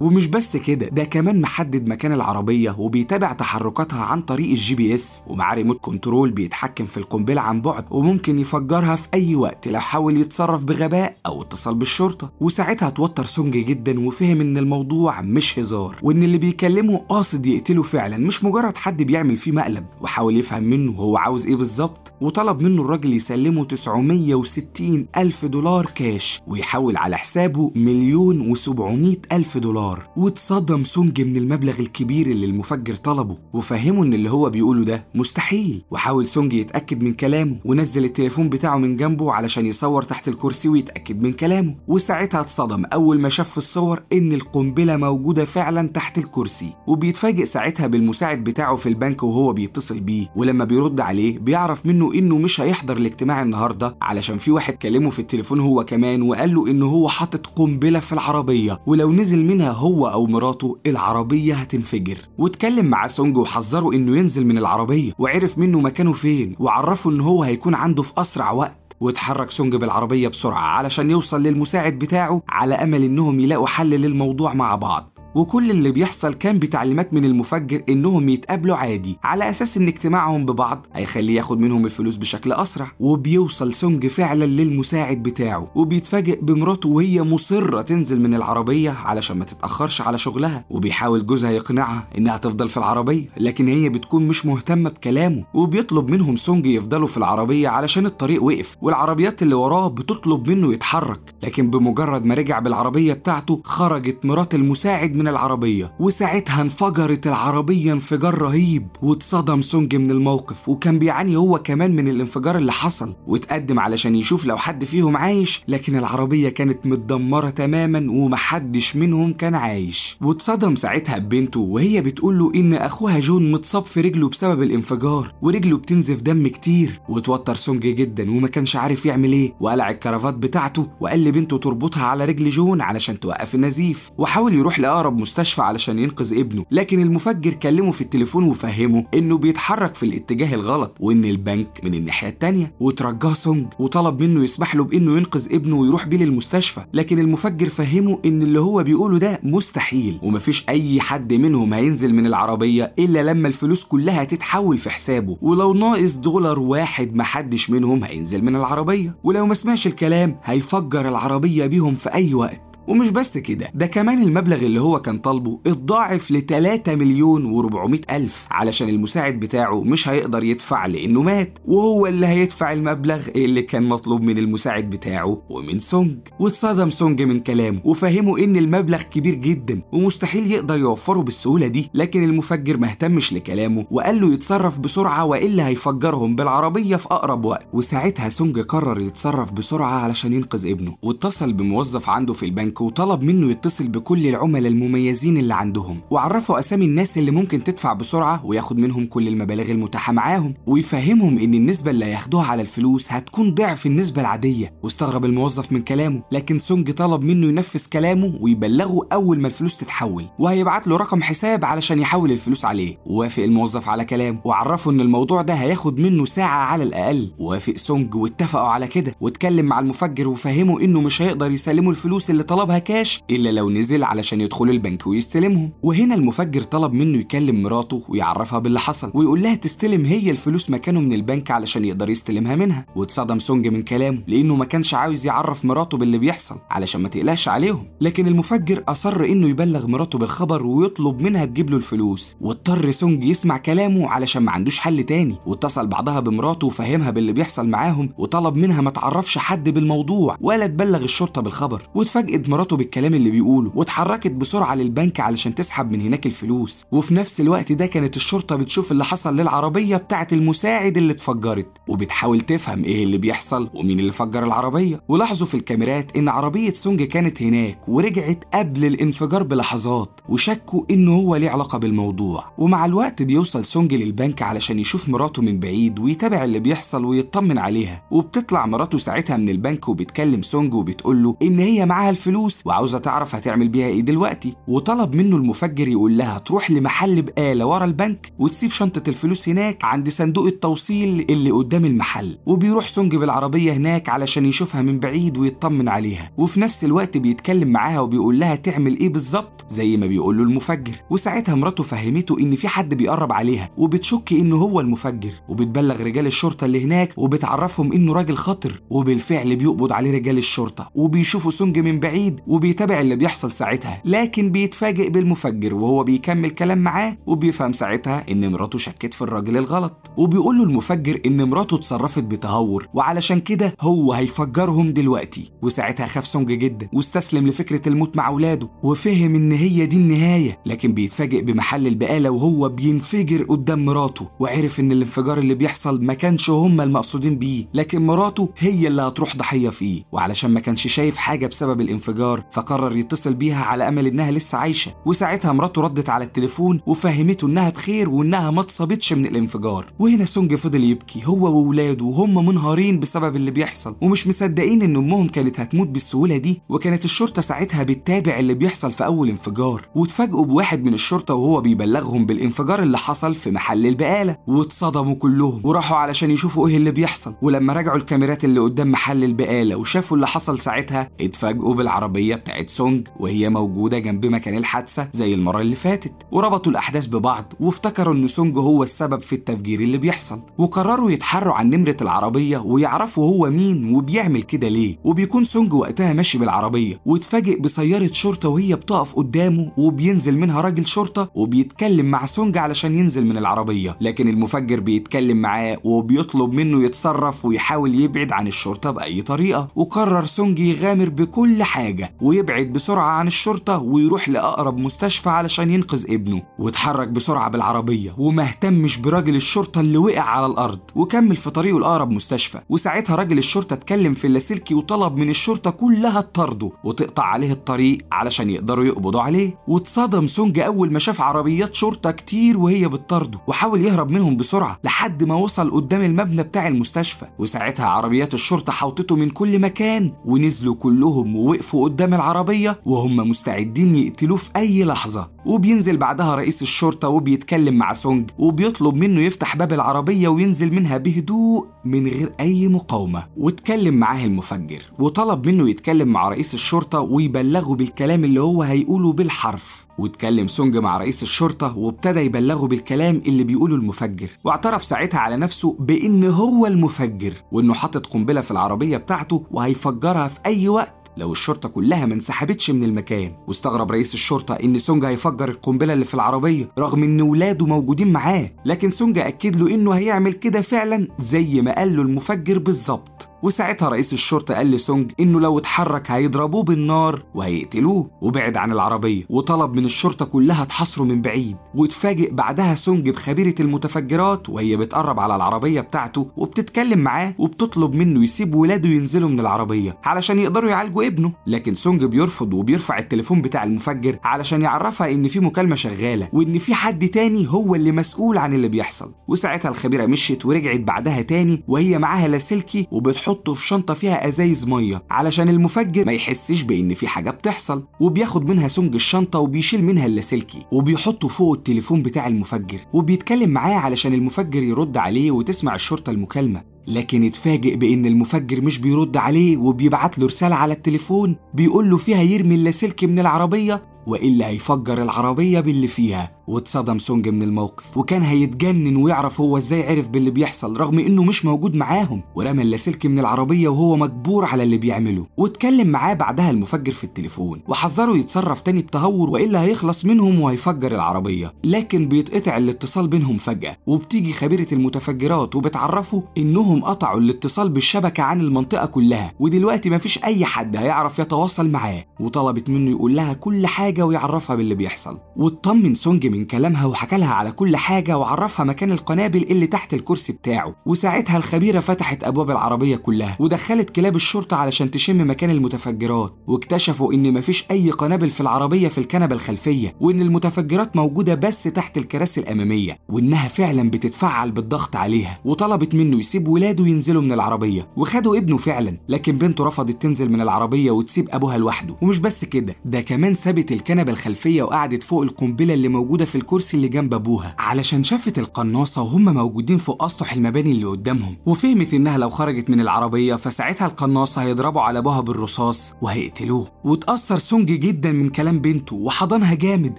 ومش بس كده، ده كمان محدد مكان العربية وبيتابع تحركاتها عن طريق الجي بي اس، ومع ريموت كنترول بيتحكم في القنبلة عن بعد وممكن يفجرها في أي وقت لو حاول يتصرف بغباء أو اتصل بالشرطة. وساعتها اتوتر سونج جدا وفهم إن الموضوع مش هزار وإن اللي بيكلمه قاصد يقتله فعلا، مش مجرد حد بيعمل فيه مقلب، وحاول يفهم منه هو عاوز إيه بالظبط. وطلب منه الراجل يسلمه تسعمية وستين ألف دولار كاش ويحول على حسابه مليون وسبعمية ألف دولار. واتصدم سونج من المبلغ الكبير اللي المفجر طلبه، وفهمه ان اللي هو بيقوله ده مستحيل. وحاول سونج يتأكد من كلامه ونزل التليفون بتاعه من جنبه علشان يصور تحت الكرسي ويتأكد من كلامه. وساعتها اتصدم اول ما شاف في الصور ان القنبلة موجودة فعلا تحت الكرسي، وبيتفاجئ ساعتها بالمساعد بتاعه في البنك وهو بيتصل بيه. ولما بيرد عليه بيعرف منه انه مش هيحضر الاجتماع النهارده علشان في واحد كلمه في التليفون هو كمان وقال له انه هو حاطط قنبلة في العربية ولو نزل منها هو او مراته العربيه هتنفجر. واتكلم مع سونج وحذره انه ينزل من العربيه، وعرف منه مكانه فين وعرفه ان هو هيكون عنده في اسرع وقت. واتحرك سونج بالعربيه بسرعه علشان يوصل للمساعد بتاعه على امل انهم يلاقوا حل للموضوع مع بعض. وكل اللي بيحصل كان بتعليمات من المفجر انهم يتقابلوا عادي على اساس ان اجتماعهم ببعض هيخليه ياخد منهم الفلوس بشكل اسرع. وبيوصل سونج فعلا للمساعد بتاعه وبيتفاجئ بمراته وهي مصره تنزل من العربيه علشان ما تتاخرش على شغلها، وبيحاول جوزها يقنعها انها تفضل في العربيه لكن هي بتكون مش مهتمه بكلامه. وبيطلب منهم سونج يفضلوا في العربيه علشان الطريق وقف والعربيات اللي وراه بتطلب منه يتحرك، لكن بمجرد ما رجع بالعربيه بتاعته خرجت مرات المساعد من العربية. وساعتها انفجرت العربية انفجار رهيب، واتصدم سونج من الموقف وكان بيعاني هو كمان من الانفجار اللي حصل. واتقدم علشان يشوف لو حد فيهم عايش، لكن العربية كانت متدمرة تماما ومحدش منهم كان عايش. واتصدم ساعتها ببنته وهي بتقوله ان اخوها جون متصاب في رجله بسبب الانفجار ورجله بتنزف دم كتير. واتوتر سونج جدا وما كانش عارف يعمل ايه، وقلع الكرافات بتاعته وقال لبنته تربطها على رجل جون علشان توقف النزيف، وحاول يروح لأقرب مستشفى علشان ينقذ ابنه. لكن المفجر كلمه في التليفون وفهمه انه بيتحرك في الاتجاه الغلط وان البنك من الناحيه الثانيه، وترجاه سونج وطلب منه يسمح له بانه ينقذ ابنه ويروح بيه للمستشفى. لكن المفجر فهمه ان اللي هو بيقوله ده مستحيل ومفيش اي حد منهم هينزل من العربيه الا لما الفلوس كلها تتحول في حسابه، ولو ناقص دولار واحد محدش منهم هينزل من العربيه، ولو ما سمعش الكلام هيفجر العربيه بيهم في اي وقت. ومش بس كده، ده كمان المبلغ اللي هو كان طالبه اتضاعف ل تلاتة مليون وأربعمية ألف علشان المساعد بتاعه مش هيقدر يدفع لأنه مات، وهو اللي هيدفع المبلغ اللي كان مطلوب من المساعد بتاعه ومن سونج. واتصدم سونج من كلامه وفهمه إن المبلغ كبير جدا ومستحيل يقدر يوفره بالسهولة دي، لكن المفجر ما اهتمش لكلامه وقال له يتصرف بسرعة وإلا هيفجرهم بالعربية في أقرب وقت. وساعتها سونج قرر يتصرف بسرعة علشان ينقذ ابنه، واتصل بموظف عنده في البنك بنك وطلب منه يتصل بكل العملاء المميزين اللي عندهم وعرفه أسامي الناس اللي ممكن تدفع بسرعة وياخد منهم كل المبالغ المتاحة معاهم ويفهمهم إن النسبة اللي هياخدوها على الفلوس هتكون ضعف النسبة العادية. واستغرب الموظف من كلامه، لكن سونج طلب منه ينفذ كلامه ويبلغه أول ما الفلوس تتحول وهيبعت له رقم حساب علشان يحول الفلوس عليه. وافق الموظف على كلامه وعرفه إن الموضوع ده هياخد منه ساعة على الأقل. وافق سونج واتفقوا على كده، واتكلم مع المفجر وفهمه إنه مش هيقدر يسلمه الفلوس اللي طلبها كاش إلا لو نزل علشان يدخلوا البنك ويستلمهم. وهنا المفجر طلب منه يكلم مراته ويعرفها باللي حصل ويقول لها تستلم هي الفلوس مكانه من البنك علشان يقدر يستلمها منها. واتصدم سونج من كلامه لأنه ما كانش عاوز يعرف مراته باللي بيحصل علشان ما تقلقش عليهم، لكن المفجر أصر إنه يبلغ مراته بالخبر ويطلب منها تجيب له الفلوس. واضطر سونج يسمع كلامه علشان ما عندوش حل تاني، واتصل بعدها بمراته وفهمها باللي بيحصل معاهم وطلب منها ما تعرفش حد بالموضوع ولا تبلغ الشرطة بالخبر. واتفاجئت مراته بالكلام اللي بيقوله واتحركت بسرعة للبنك علشان تسحب من هناك الفلوس. وفي نفس الوقت ده كانت الشرطة بتشوف اللي حصل للعربية بتاعة المساعد اللي اتفجرت وبتحاول تفهم ايه اللي بيحصل ومين اللي فجر العربية. ولاحظوا في الكاميرات ان عربية سونج كانت هناك ورجعت قبل الانفجار بلحظات وشكوا انه هو ليه علاقة بالموضوع. ومع الوقت بيوصل سونج للبنك علشان يشوف مراته من بعيد ويتابع اللي بيحصل ويطمن عليها. وبتطلع مراته ساعتها من البنك وبتكلم سونج وبتقول له ان هي معاها الفلوس وعاوزة تعرف هتعمل بيها ايه دلوقتي. وطلب منه المفجر يقول لها تروح لمحل بقالة ورا البنك وتسيب شنطة الفلوس هناك عند صندوق التوصيل اللي قدام المحل. وبيروح سونج بالعربية هناك علشان يشوفها من بعيد ويطمن عليها، وفي نفس الوقت بيتكلم معاها وبيقول لها تعمل ايه بالظبط زي ما بيقول له المفجر. وساعتها مراته فهمته ان في حد بيقرب عليها وبتشك انه هو المفجر وبتبلغ رجال الشرطة اللي هناك وبتعرفهم انه راجل خطر. وبالفعل بيقبض عليه رجال الشرطة وبيشوفوا سونج من بعيد وبيتابع اللي بيحصل ساعتها، لكن بيتفاجئ بالمفجر وهو بيكمل كلام معاه وبيفهم ساعتها ان مراته شكت في الراجل الغلط. وبيقول له المفجر ان مراته اتصرفت بتهور وعلشان كده هو هيفجرهم دلوقتي. وساعتها خاف سونج جدا واستسلم لفكرة الموت مع اولاده وفهم ان هي دي النهاية، لكن بيتفاجئ بمحل البقالة وهو بينفجر قدام مراته وعرف ان الانفجار اللي بيحصل ما كانش هم المقصودين بيه، لكن مراته هي اللي هتروح ضحية فيه. وعلشان ما كانش شايف حاجة بسبب الانفجار فقرر يتصل بيها على امل انها لسه عايشة. وساعتها مراته ردت على التليفون وفهمته انها بخير وانها ما اتصابتش من الانفجار. وهنا سونج فضل يبكي هو واولاده وهم منهارين بسبب اللي بيحصل ومش مصدقين ان امهم كانت هتموت بالسهولة دي. وكانت الشرطة ساعتها بتتابع اللي بيحصل في اول انفجار واتفاجئوا بواحد من الشرطة وهو بيبلغهم بالانفجار اللي حصل في محل البقالة. واتصدموا كلهم وراحوا علشان يشوفوا ايه اللي بيحصل. ولما رجعوا الكاميرات اللي قدام محل البقالة وشافوا اللي حصل ساعتها اتفاجئوا بالعربية بتاعت سونج وهي موجودة جنب مكان الحادثة زي المرة اللي فاتت. وربطوا الاحداث ببعض وافتكروا ان سونج هو السبب في التفجير اللي بيحصل، وقرروا يتحروا عن نمرة العربية ويعرفوا هو مين وبيعمل كده ليه. وبيكون سونج وقتها ماشي بالعربية واتفاجئ بسيارة شرطة وهي بتقف قدامه وبينزل منها راجل شرطة وبيتكلم مع سونج علشان ينزل من العربية، لكن المفجر بيتكلم معاه وبيطلب منه يتصرف ويحاول يبعد عن الشرطة بأي طريقة. وقرر سونج يغامر بكل حاجة ويبعد بسرعة عن الشرطة ويروح لأقرب مستشفى علشان ينقذ ابنه. واتحرك بسرعة بالعربية وما اهتمش براجل الشرطة اللي وقع على الأرض وكمل في طريقه لأقرب مستشفى. وساعتها راجل الشرطة اتكلم في اللاسلكي وطلب من الشرطة كلها تطرده وتقطع عليه الطريق علشان يقدروا يقبضوا عليه. واتصدم سونج أول ما شاف عربيات شرطة كتير وهي بتطرده وحاول يهرب منهم بسرعة لحد ما وصل قدام المبنى بتاع المستشفى. وساعتها عربيات الشرطة حاوطته من كل مكان ونزلوا كلهم ووقفوا قدام العربية وهم مستعدين يقتلوه في أي لحظة. وبينزل بعدها رئيس الشرطة وبيتكلم مع سونج وبيطلب منه يفتح باب العربية وينزل منها بهدوء من غير أي مقاومة. واتكلم معاه المفجر وطلب منه يتكلم مع رئيس الشرطة ويبلغه بالكلام اللي هو هيقوله بالحرف. واتكلم سونج مع رئيس الشرطة وابتدى يبلغه بالكلام اللي بيقوله المفجر، واعترف ساعتها على نفسه بإن هو المفجر وإنه حاطط قنبلة في العربية بتاعته وهيفجرها في أي وقت لو الشرطة كلها ما انسحبتش من المكان. واستغرب رئيس الشرطة إن سونج هيفجر القنبلة اللي في العربية رغم إن ولاده موجودين معاه، لكن سونج أكد له إنه هيعمل كده فعلا زي ما قال له المفجر بالظبط. وساعتها رئيس الشرطة قال لسونج إنه لو اتحرك هيضربوه بالنار وهيقتلوه، وبعد عن العربية وطلب من الشرطة كلها تحاصره من بعيد. واتفاجئ بعدها سونج بخبيرة المتفجرات وهي بتقرب على العربية بتاعته وبتتكلم معاه وبتطلب منه يسيب ولاده ينزلوا من العربية علشان يقدروا يعالجوا ابنه، لكن سونج بيرفض وبيرفع التليفون بتاع المفجر علشان يعرفها إن في مكالمة شغالة وإن في حد تاني هو اللي مسؤول عن اللي بيحصل. وساعتها الخبيرة مشيت ورجعت بعدها تاني وهي معاها لاسلكي وبتحطه في شنطة فيها أزايز مية علشان المفجر ما يحسش بإن في حاجة بتحصل، وبياخد منها سونج الشنطة وبيشيل منها اللاسلكي وبيحطه فوق التليفون بتاع المفجر وبيتكلم معاه علشان المفجر يرد عليه وتسمع الشرطة المكالمة. لكن اتفاجئ بإن المفجر مش بيرد عليه وبيبعت له رسالة على التليفون بيقول له فيها يرمي اللاسلكي من العربية وإلا هيفجر العربية باللي فيها. واتصدم سونج من الموقف وكان هيتجنن ويعرف هو ازاي عرف باللي بيحصل رغم انه مش موجود معاهم، ورمى اللاسلكي من العربيه وهو مجبور على اللي بيعمله. واتكلم معاه بعدها المفجر في التليفون وحذره يتصرف تاني بتهور والا هيخلص منهم وهيفجر العربيه، لكن بيتقطع الاتصال بينهم فجاه وبتيجي خبيره المتفجرات وبتعرفه انهم قطعوا الاتصال بالشبكه عن المنطقه كلها ودلوقتي مفيش اي حد هيعرف يتواصل معاه، وطلبت منه يقول لها كل حاجه ويعرفها باللي بيحصل. واطمن سونج من كلامها وحكى لها على كل حاجه وعرفها مكان القنابل اللي تحت الكرسي بتاعه. وساعتها الخبيره فتحت ابواب العربيه كلها ودخلت كلاب الشرطه علشان تشم مكان المتفجرات، واكتشفوا ان مفيش اي قنابل في العربيه في الكنبه الخلفيه وان المتفجرات موجوده بس تحت الكراسي الاماميه وانها فعلا بتتفعل بالضغط عليها. وطلبت منه يسيب ولاده ينزلوا من العربيه وخدوا ابنه فعلا، لكن بنته رفضت تنزل من العربيه وتسيب ابوها لوحده. ومش بس كده، ده كمان سابت الكنبه الخلفيه وقعدت فوق القنبله اللي موجوده في الكرسي اللي جنب ابوها علشان شافت القناصه وهم موجودين فوق اسطح المباني اللي قدامهم، وفهمت انها لو خرجت من العربيه فساعتها القناصه هيضربوا على ابوها بالرصاص وهيقتلوه. واتاثر سونج جدا من كلام بنته وحضنها جامد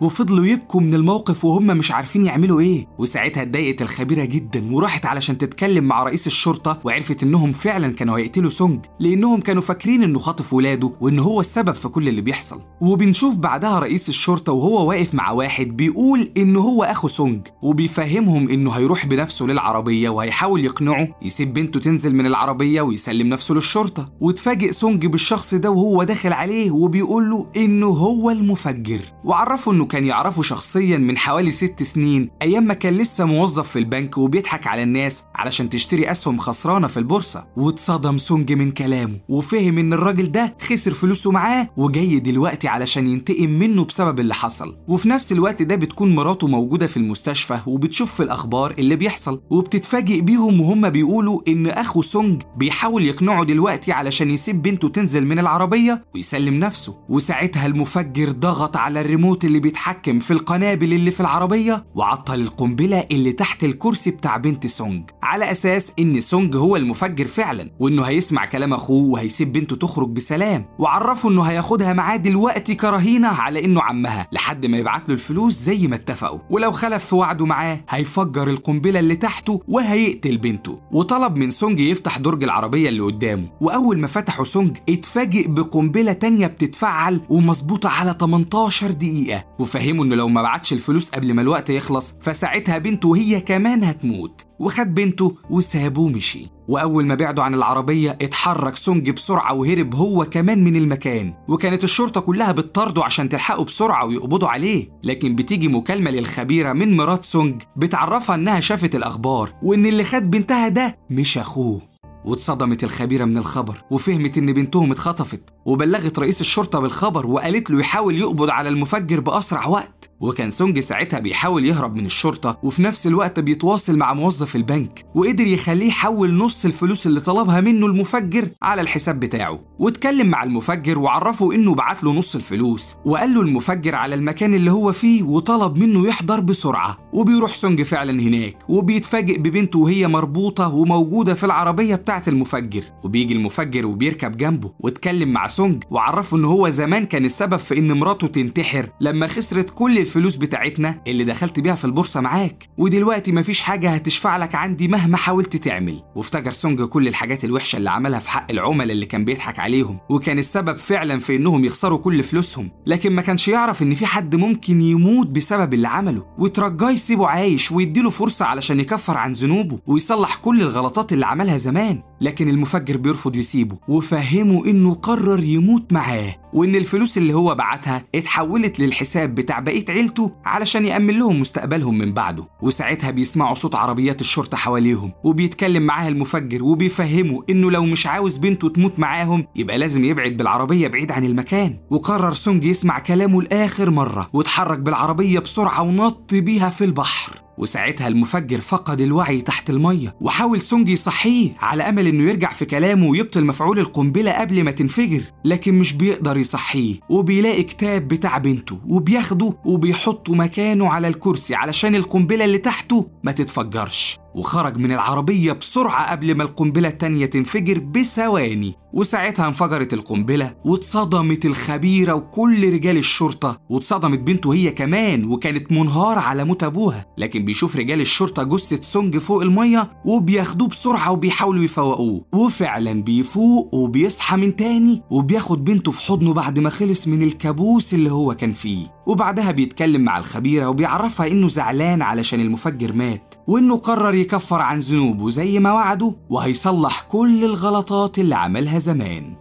وفضلوا يبكوا من الموقف وهم مش عارفين يعملوا ايه. وساعتها اتضايقت الخبيره جدا وراحت علشان تتكلم مع رئيس الشرطه وعرفت انهم فعلا كانوا هيقتلوا سونج لانهم كانوا فاكرين انه خاطف ولاده وان هو السبب في كل اللي بيحصل. وبنشوف بعدها رئيس الشرطه وهو واقف مع واحد بيقول إنه هو أخو سونج وبيفهمهم إنه هيروح بنفسه للعربية وهيحاول يقنعه يسيب بنته تنزل من العربية ويسلم نفسه للشرطة. واتفاجئ سونج بالشخص ده وهو داخل عليه وبيقول له إنه هو المفجر، وعرفه إنه كان يعرفه شخصيا من حوالي ست سنين أيام ما كان لسه موظف في البنك وبيضحك على الناس علشان تشتري أسهم خسرانة في البورصة. واتصدم سونج من كلامه وفهم إن الراجل ده خسر فلوسه معاه وجاي دلوقتي علشان ينتقم منه بسبب اللي حصل. وفي نفس الوقت ده بتكون مراته موجودة في المستشفى وبتشوف في الأخبار اللي بيحصل وبتتفاجئ بيهم وهم بيقولوا إن أخو سونج بيحاول يقنعه دلوقتي علشان يسيب بنته تنزل من العربية ويسلم نفسه. وساعتها المفجر ضغط على الريموت اللي بيتحكم في القنابل اللي في العربية وعطل القنبلة اللي تحت الكرسي بتاع بنت سونج على أساس إن سونج هو المفجر فعلا وإنه هيسمع كلام أخوه وهيسيب بنته تخرج بسلام، وعرفه إنه هياخدها معاه دلوقتي كرهينة على إنه عمها لحد ما يبعت له الفلوس زي ما اتفقوا، ولو خلف في وعده معاه هيفجر القنبله اللي تحته وهيقتل بنته. وطلب من سونج يفتح درج العربيه اللي قدامه، واول ما فتحه سونج اتفاجئ بقنبله تانيه بتتفعل ومظبوطه على تمنتاشر دقيقه، وفهموا انه لو ما بعتش الفلوس قبل ما الوقت يخلص فساعتها بنته وهي كمان هتموت. وخد بنته وسابوه مشي، واول ما بعدوا عن العربيه اتحرك سونج بسرعه وهرب هو كمان من المكان، وكانت الشرطه كلها بتطارده عشان تلحقه بسرعه ويقبضوا عليه. لكن بتيجي مكالمه للخبيره من مرات سونج بتعرفها انها شافت الاخبار وان اللي خد بنتها ده مش اخوه. واتصدمت الخبيرة من الخبر وفهمت إن بنتهم اتخطفت، وبلغت رئيس الشرطة بالخبر وقالت له يحاول يقبض على المفجر بأسرع وقت. وكان سونج ساعتها بيحاول يهرب من الشرطة وفي نفس الوقت بيتواصل مع موظف البنك وقدر يخليه يحول نص الفلوس اللي طلبها منه المفجر على الحساب بتاعه. واتكلم مع المفجر وعرفه إنه بعت له نص الفلوس وقال له المفجر على المكان اللي هو فيه وطلب منه يحضر بسرعة. وبيروح سونج فعلا هناك وبيتفاجئ ببنته وهي مربوطة وموجودة في العربية بتاعته المفجر، وبيجي المفجر وبيركب جنبه واتكلم مع سونج وعرفه ان هو زمان كان السبب في ان مراته تنتحر لما خسرت كل الفلوس بتاعتنا اللي دخلت بيها في البورصه معاك، ودلوقتي مفيش حاجه هتشفع لك عندي مهما حاولت تعمل. وافتكر سونج كل الحاجات الوحشه اللي عملها في حق العملاء اللي كان بيضحك عليهم وكان السبب فعلا في انهم يخسروا كل فلوسهم، لكن ما كانش يعرف ان في حد ممكن يموت بسبب اللي عمله وترجاه يسيبه عايش ويديله فرصه علشان يكفر عن ذنوبه ويصلح كل الغلطات اللي عملها زمان. لكن المفجر بيرفض يسيبه وفهمه انه قرر يموت معاه، وان الفلوس اللي هو بعتها اتحولت للحساب بتاع بقيه عيلته علشان يأمن لهم مستقبلهم من بعده. وساعتها بيسمعوا صوت عربيات الشرطه حواليهم، وبيتكلم معاها المفجر وبيفهمه انه لو مش عاوز بنته تموت معاهم يبقى لازم يبعد بالعربيه بعيد عن المكان. وقرر سونج يسمع كلامه لاخر مره واتحرك بالعربيه بسرعه ونط بيها في البحر. وساعتها المفجر فقد الوعي تحت الميه، وحاول سونج يصحيه على امل انه يرجع في كلامه ويبطل مفعول القنبله قبل ما تنفجر، لكن مش بيقدر يصحيه. وبيلاقي كتاب بتاع بنته وبياخده وبيحطه مكانه على الكرسي علشان القنبله اللي تحته ما تتفجرش، وخرج من العربيه بسرعه قبل ما القنبله التانيه تنفجر بثواني. وساعتها انفجرت القنبله واتصدمت الخبيره وكل رجال الشرطه، واتصدمت بنته هي كمان، وكانت منهاره على موت ابوها. لكن بيشوف رجال الشرطه جثه سونج فوق الميه وبياخدوه بسرعه وبيحاولوا يفوقوه، وفعلا بيفوق وبيصحى من تاني وبياخد بنته في حضنه بعد ما خلص من الكابوس اللي هو كان فيه. وبعدها بيتكلم مع الخبيره وبيعرفها انه زعلان علشان المفجر مات، وانه قرر يكفر عن ذنوبه زي ما وعده، وهيصلح كل الغلطات اللي عملها زمان.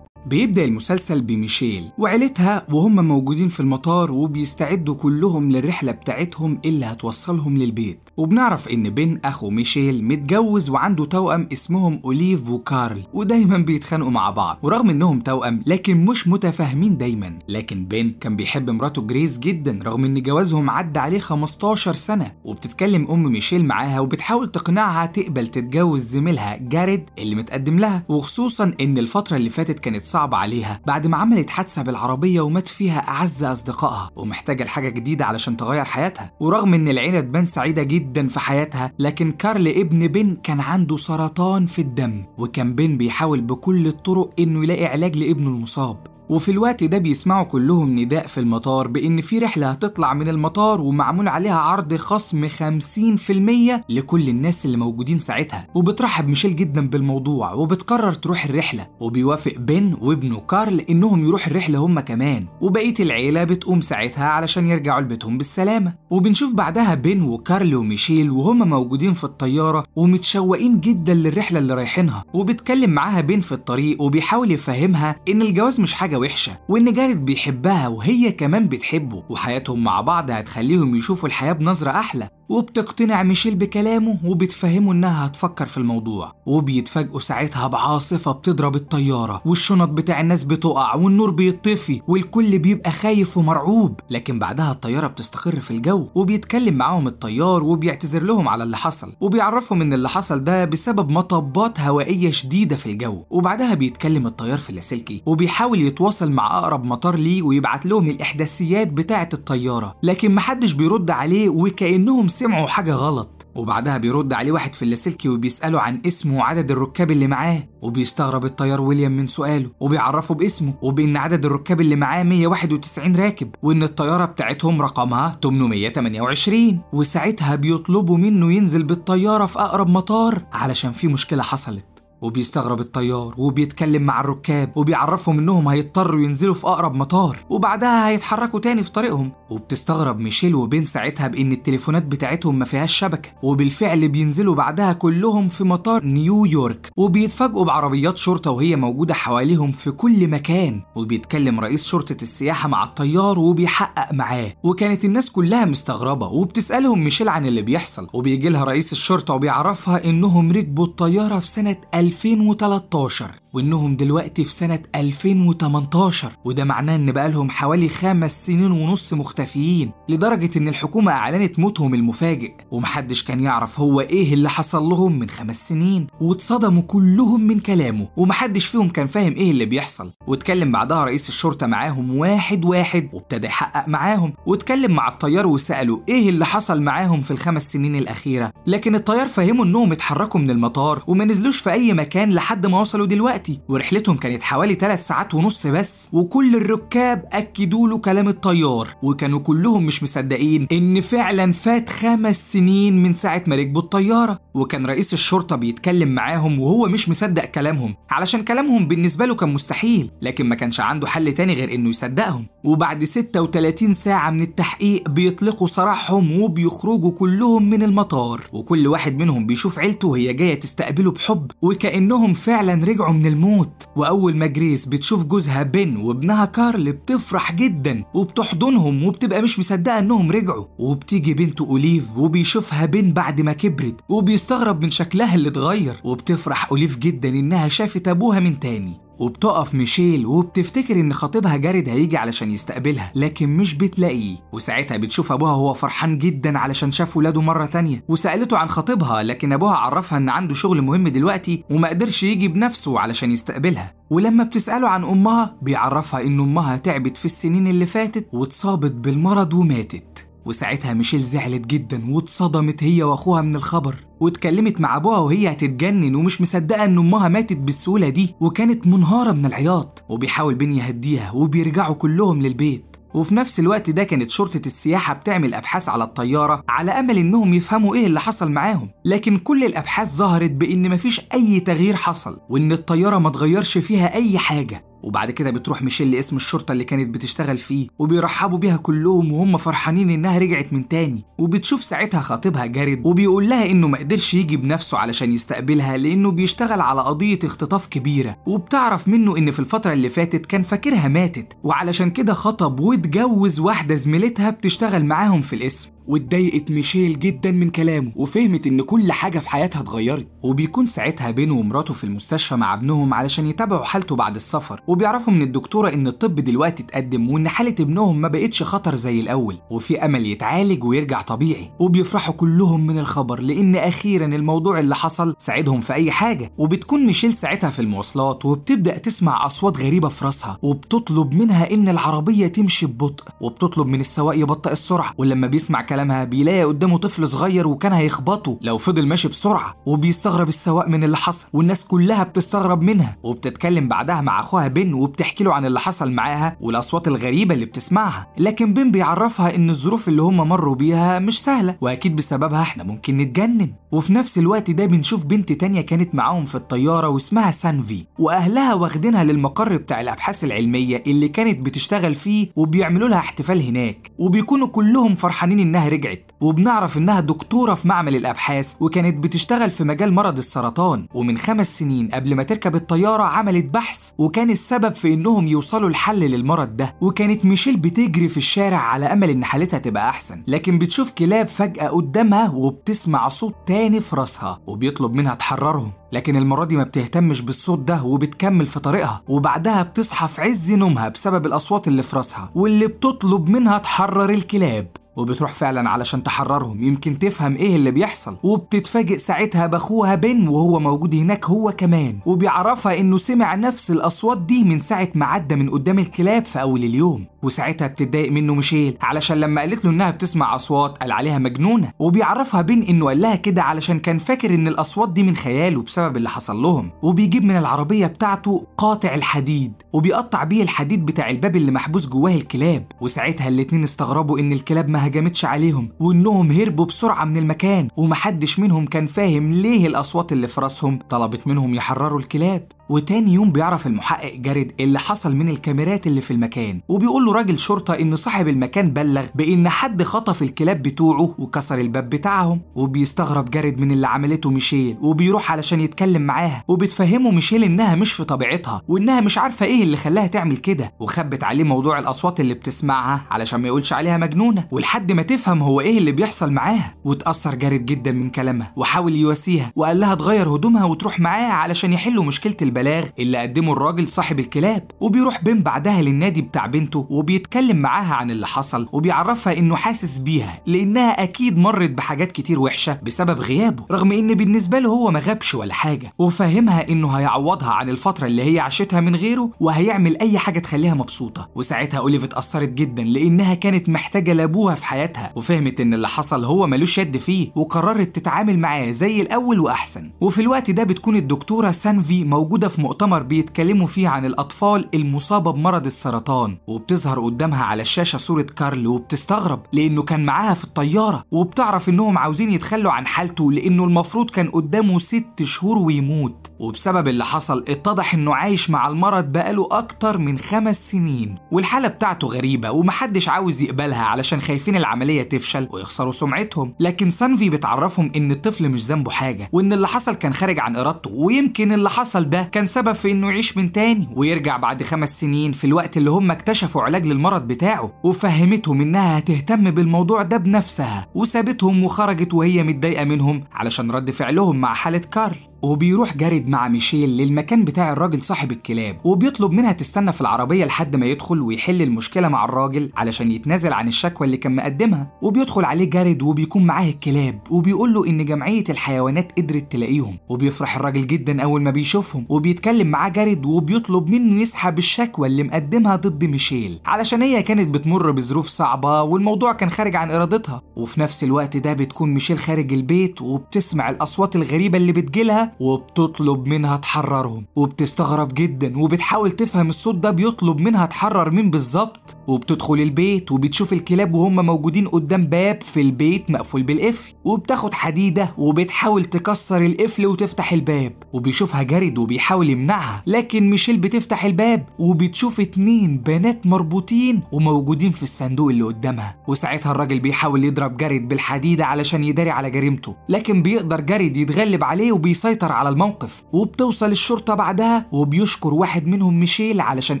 بيبدأ المسلسل بميشيل وعيلتها وهم موجودين في المطار وبيستعدوا كلهم للرحلة بتاعتهم اللي هتوصلهم للبيت. وبنعرف ان بن اخو ميشيل متجوز وعنده توأم اسمهم أوليف وكارل، ودايما بيتخانقوا مع بعض، ورغم انهم توأم لكن مش متفاهمين دايما. لكن بن كان بيحب مراته جريس جدا رغم ان جوازهم عدى عليه خمستاشر سنة. وبتتكلم ام ميشيل معاها وبتحاول تقنعها تقبل تتجوز زميلها جارد اللي متقدم لها، وخصوصا ان الفترة اللي فاتت كانت صعب عليها بعد ما عملت حادثة بالعربية ومات فيها أعز أصدقائها، ومحتاجة لحاجة جديدة علشان تغير حياتها. ورغم إن العيلة تبان سعيدة جدا في حياتها، لكن كارل ابن بن كان عنده سرطان في الدم، وكان بن بيحاول بكل الطرق إنه يلاقي علاج لابنه المصاب. وفي الوقت ده بيسمعوا كلهم نداء في المطار بإن في رحلة هتطلع من المطار ومعمول عليها عرض خصم خمسين بالمية لكل الناس اللي موجودين ساعتها. وبترحب ميشيل جدا بالموضوع وبتقرر تروح الرحلة، وبيوافق بن وابنه كارل إنهم يروح الرحلة هم كمان، وبقية العيلة بتقوم ساعتها علشان يرجعوا لبيتهم بالسلامة. وبنشوف بعدها بن وكارل وميشيل وهم موجودين في الطيارة ومتشوقين جدا للرحلة اللي رايحينها. وبتكلم معاها بن في الطريق وبيحاول يفهمها إن الجواز مش حاجة وحشة، وإن جارد بيحبها وهي كمان بتحبه، وحياتهم مع بعض هتخليهم يشوفوا الحياة بنظرة أحلى. وبتقتنع ميشيل بكلامه وبتفهمه إنها هتفكر في الموضوع. وبيتفاجئوا ساعتها بعاصفة بتضرب الطيارة، والشنط بتاع الناس بتقع والنور بيطفي والكل بيبقى خايف ومرعوب. لكن بعدها الطيارة بتستقر في الجو، وبيتكلم معاهم الطيار وبيعتذر لهم على اللي حصل، وبيعرفهم إن اللي حصل ده بسبب مطبات هوائية شديدة في الجو. وبعدها بيتكلم الطيار في اللاسلكي وبيحاول يتواصل مع أقرب مطار ليه ويبعت لهم الإحداثيات بتاعة الطيارة، لكن محدش بيرد عليه وكأنهم سمعوا حاجة غلط. وبعدها بيرد عليه واحد في اللاسلكي وبيسأله عن اسمه وعدد الركاب اللي معاه، وبيستغرب الطيار ويليام من سؤاله وبيعرفه باسمه وبإن عدد الركاب اللي معاه مية وواحد وتسعين راكب، وإن الطيارة بتاعتهم رقمها تمنمية تمنية وعشرين. وساعتها بيطلبوا منه ينزل بالطيارة في أقرب مطار علشان في مشكلة حصلت، وبيستغرب الطيار وبيتكلم مع الركاب وبيعرفهم انهم هيضطروا ينزلوا في اقرب مطار، وبعدها هيتحركوا تاني في طريقهم. وبتستغرب ميشيل وبين ساعتها بان التليفونات بتاعتهم ما فيهاش شبكه، وبالفعل بينزلوا بعدها كلهم في مطار نيويورك، وبيتفاجئوا بعربيات شرطه وهي موجوده حواليهم في كل مكان. وبيتكلم رئيس شرطه السياحه مع الطيار وبيحقق معاه، وكانت الناس كلها مستغربه وبتسالهم ميشيل عن اللي بيحصل. وبيجي لها رئيس الشرطه وبيعرفها انهم ركبوا الطياره في سنه ألفين وتلتاشر وإنهم دلوقتي في سنة ألفين وتمنتاشر، وده معناه إن بقالهم حوالي خمس سنين ونص مختفيين، لدرجة إن الحكومة أعلنت موتهم المفاجئ ومحدش كان يعرف هو إيه اللي حصل لهم من خمس سنين. واتصدموا كلهم من كلامه ومحدش فيهم كان فاهم إيه اللي بيحصل. واتكلم بعدها رئيس الشرطة معاهم واحد واحد وابتدى يحقق معاهم، واتكلم مع الطيار وسأله إيه اللي حصل معاهم في الخمس سنين الأخيرة، لكن الطيار فهمه إنهم اتحركوا من المطار وما نزلوش في أي مكان لحد ما وصلوا دلوقتي، دلوقتي، ورحلتهم كانت حوالي ثلاث ساعات ونص بس. وكل الركاب اكدوا له كلام الطيار، وكانوا كلهم مش مصدقين ان فعلا فات خمس سنين من ساعه ما ركبوا الطياره. وكان رئيس الشرطه بيتكلم معاهم وهو مش مصدق كلامهم، علشان كلامهم بالنسبه له كان مستحيل، لكن ما كانش عنده حل تاني غير انه يصدقهم. وبعد ستة وثلاثين ساعه من التحقيق بيطلقوا سراحهم وبيخرجوا كلهم من المطار، وكل واحد منهم بيشوف عيلته وهي جايه تستقبله بحب وكانهم فعلا رجعوا من الموت. واول ما جريس بتشوف جوزها بن وابنها كارل بتفرح جدا وبتحضنهم وبتبقى مش مصدقه انهم رجعوا. وبتيجي بنته أوليف وبيشوفها بن بعد ما كبرت وبيستغرب من شكلها اللي اتغير، وبتفرح أوليف جدا انها شافت ابوها من تاني. وبتقف ميشيل وبتفتكر ان خطيبها جارد هيجي علشان يستقبلها، لكن مش بتلاقيه. وساعتها بتشوف ابوها هو فرحان جدا علشان شاف ولاده مره تانيه، وسالته عن خطيبها لكن ابوها عرفها ان عنده شغل مهم دلوقتي وما قدرش يجي بنفسه علشان يستقبلها. ولما بتساله عن امها بيعرفها ان امها تعبت في السنين اللي فاتت واتصابت بالمرض وماتت. وساعتها ميشيل زعلت جدا واتصدمت هي واخوها من الخبر، واتكلمت مع ابوها وهي هتتجنن ومش مصدقه ان امها ماتت بالسهوله دي، وكانت منهاره من العياط. وبيحاول بن يهديها وبيرجعوا كلهم للبيت. وفي نفس الوقت ده كانت شرطة السياحة بتعمل أبحاث على الطيارة على أمل إنهم يفهموا إيه اللي حصل معاهم، لكن كل الأبحاث ظهرت بإن مفيش أي تغيير حصل وإن الطيارة ما اتغيرش فيها أي حاجة. وبعد كده بتروح ميشيل لاسم الشرطة اللي كانت بتشتغل فيه وبيرحبوا بيها كلهم وهم فرحانين إنها رجعت من تاني. وبتشوف ساعتها خطيبها جارد وبيقول لها إنه ما قدرش يجي بنفسه علشان يستقبلها لإنه بيشتغل على قضية اختطاف كبيرة، وبتعرف منه إن في الفترة اللي فاتت كان فاكرها ماتت وعلشان كده خطب واتجوز واحدة زميلتها بتشتغل معاهم في الاسم. واتضايقت ميشيل جدا من كلامه وفهمت ان كل حاجه في حياتها اتغيرت. وبيكون ساعتها بن ومراته في المستشفى مع ابنهم علشان يتابعوا حالته بعد السفر، وبيعرفوا من الدكتوره ان الطب دلوقتي اتقدم وان حاله ابنهم ما بقتش خطر زي الاول وفي امل يتعالج ويرجع طبيعي. وبيفرحوا كلهم من الخبر لان اخيرا الموضوع اللي حصل ساعدهم في اي حاجه. وبتكون ميشيل ساعتها في المواصلات وبتبدا تسمع اصوات غريبه في راسها، وبتطلب منها ان العربيه تمشي ببطء، وبتطلب من السواق يبطئ السرعه. ولما بيسمع كلامها بيلاقي قدامه طفل صغير وكان هيخبطه لو فضل ماشي بسرعه، وبيستغرب السواق من اللي حصل والناس كلها بتستغرب منها. وبتتكلم بعدها مع اخوها بن وبتحكي له عن اللي حصل معاها والاصوات الغريبه اللي بتسمعها، لكن بن بيعرفها ان الظروف اللي هم مروا بيها مش سهله واكيد بسببها احنا ممكن نتجنن. وفي نفس الوقت ده بنشوف بنت تانية كانت معاهم في الطياره واسمها سانفي، واهلها واخدينها للمقر بتاع الابحاث العلميه اللي كانت بتشتغل فيه وبيعملوا لها احتفال هناك، وبيكونوا كلهم فرحانين انها رجعت. وبنعرف انها دكتوره في معمل الابحاث وكانت بتشتغل في مجال مرض السرطان، ومن خمس سنين قبل ما تركب الطياره عملت بحث وكان السبب في انهم يوصلوا لحل للمرض ده. وكانت ميشيل بتجري في الشارع على امل ان حالتها تبقى احسن، لكن بتشوف كلاب فجاه قدامها وبتسمع صوت تاني في راسها وبيطلب منها تحررهم، لكن المره دي ما بتهتمش بالصوت ده وبتكمل في طريقها. وبعدها بتصحى في عز نومها بسبب الاصوات اللي في راسها واللي بتطلب منها تحرر الكلاب، وبتروح فعلا علشان تحررهم يمكن تفهم ايه اللي بيحصل. وبتتفاجئ ساعتها باخوها بن وهو موجود هناك هو كمان، وبيعرفها انه سمع نفس الاصوات دي من ساعه ما عدى من قدام الكلاب في اول اليوم. وساعتها بتتضايق منه ميشيل علشان لما قالت له انها بتسمع اصوات قال عليها مجنونه، وبيعرفها بن انه قال لها كده علشان كان فاكر ان الاصوات دي من خياله بسبب اللي حصل لهم. وبيجيب من العربيه بتاعته قاطع الحديد وبيقطع بيه الحديد بتاع الباب اللي محبوس جواه الكلاب، وساعتها الاتنين استغربوا ان الكلاب ما هجمتش عليهم وانهم هربوا بسرعه من المكان، ومحدش منهم كان فاهم ليه الاصوات اللي في راسهم طلبت منهم يحرروا الكلاب. وتاني يوم بيعرف المحقق جارد اللي حصل من الكاميرات اللي في المكان، وبيقول له راجل شرطه ان صاحب المكان بلغ بان حد خطف الكلاب بتوعه وكسر الباب بتاعهم. وبيستغرب جارد من اللي عملته ميشيل وبيروح علشان يتكلم معاها، وبتفهمه ميشيل انها مش في طبيعتها وانها مش عارفه ايه اللي خلاها تعمل كده، وخبت عليه موضوع الاصوات اللي بتسمعها علشان ما يقولش عليها مجنونه ولحد ما تفهم هو ايه اللي بيحصل معاها. واتاثر جارد جدا من كلامها وحاول يواسيها وقال لها تغير هدومها وتروح معاه علشان يحلوا مشكله البلاغ اللي قدمه الراجل صاحب الكلاب. وبيروح بن بعدها للنادي بتاع بنته وبيتكلم معاها عن اللي حصل، وبيعرفها انه حاسس بيها لانها اكيد مرت بحاجات كتير وحشه بسبب غيابه رغم ان بالنسبه له هو ما غابش ولا حاجه، وفهمها انه هيعوضها عن الفتره اللي هي عاشتها من غيره وهيعمل اي حاجه تخليها مبسوطه. وساعتها أوليف اتاثرت جدا لانها كانت محتاجه لابوها في حياتها، وفهمت ان اللي حصل هو ملوش يد فيه وقررت تتعامل معاه زي الاول واحسن. وفي الوقت ده بتكون الدكتوره سانفي موجوده موجودة في مؤتمر بيتكلموا فيه عن الأطفال المصابة بمرض السرطان، وبتظهر قدامها على الشاشة صورة كارل، وبتستغرب لأنه كان معاها في الطيارة، وبتعرف إنهم عاوزين يتخلوا عن حالته لأنه المفروض كان قدامه ست شهور ويموت، وبسبب اللي حصل اتضح إنه عايش مع المرض بقاله أكتر من خمس سنين، والحالة بتاعته غريبة ومحدش عاوز يقبلها علشان خايفين العملية تفشل ويخسروا سمعتهم، لكن سانفي بتعرفهم إن الطفل مش ذنبه حاجة، وإن اللي حصل كان خارج عن إرادته، ويمكن اللي حصل ده كان سبب في إنه يعيش من تاني ويرجع بعد خمس سنين في الوقت اللي هم اكتشفوا علاج للمرض بتاعه، وفهمتهم إنها هتهتم بالموضوع ده بنفسها، وسابتهم وخرجت وهي متضايقة منهم علشان رد فعلهم مع حالة كارل. وبيروح جارد مع ميشيل للمكان بتاع الراجل صاحب الكلاب، وبيطلب منها تستنى في العربية لحد ما يدخل ويحل المشكلة مع الراجل علشان يتنازل عن الشكوى اللي كان مقدمها. وبيدخل عليه جارد وبيكون معاه الكلاب، وبيقول له إن جمعية الحيوانات قدرت تلاقيهم، وبيفرح الراجل جدا أول ما بيشوفهم، وبيتكلم معاه جارد وبيطلب منه يسحب الشكوى اللي مقدمها ضد ميشيل علشان هي كانت بتمر بظروف صعبة والموضوع كان خارج عن إرادتها. وفي نفس الوقت ده بتكون ميشيل خارج البيت وبتسمع الأصوات الغريبة اللي بتجيلها، وبتطلب منها تحررهم، وبتستغرب جدا وبتحاول تفهم الصوت ده بيطلب منها تحرر مين بالظبط. وبتدخل البيت وبتشوف الكلاب وهم موجودين قدام باب في البيت مقفول بالقفل، وبتاخد حديدة وبتحاول تكسر القفل وتفتح الباب، وبيشوفها جارد وبيحاول يمنعها، لكن ميشيل بتفتح الباب وبتشوف اتنين بنات مربوطين وموجودين في الصندوق اللي قدامها، وساعتها الراجل بيحاول يضرب جارد بالحديدة علشان يداري على جريمته، لكن بيقدر جارد يتغلب عليه وبيسيطر على الموقف. وبتوصل الشرطة بعدها وبيشكر واحد منهم ميشيل علشان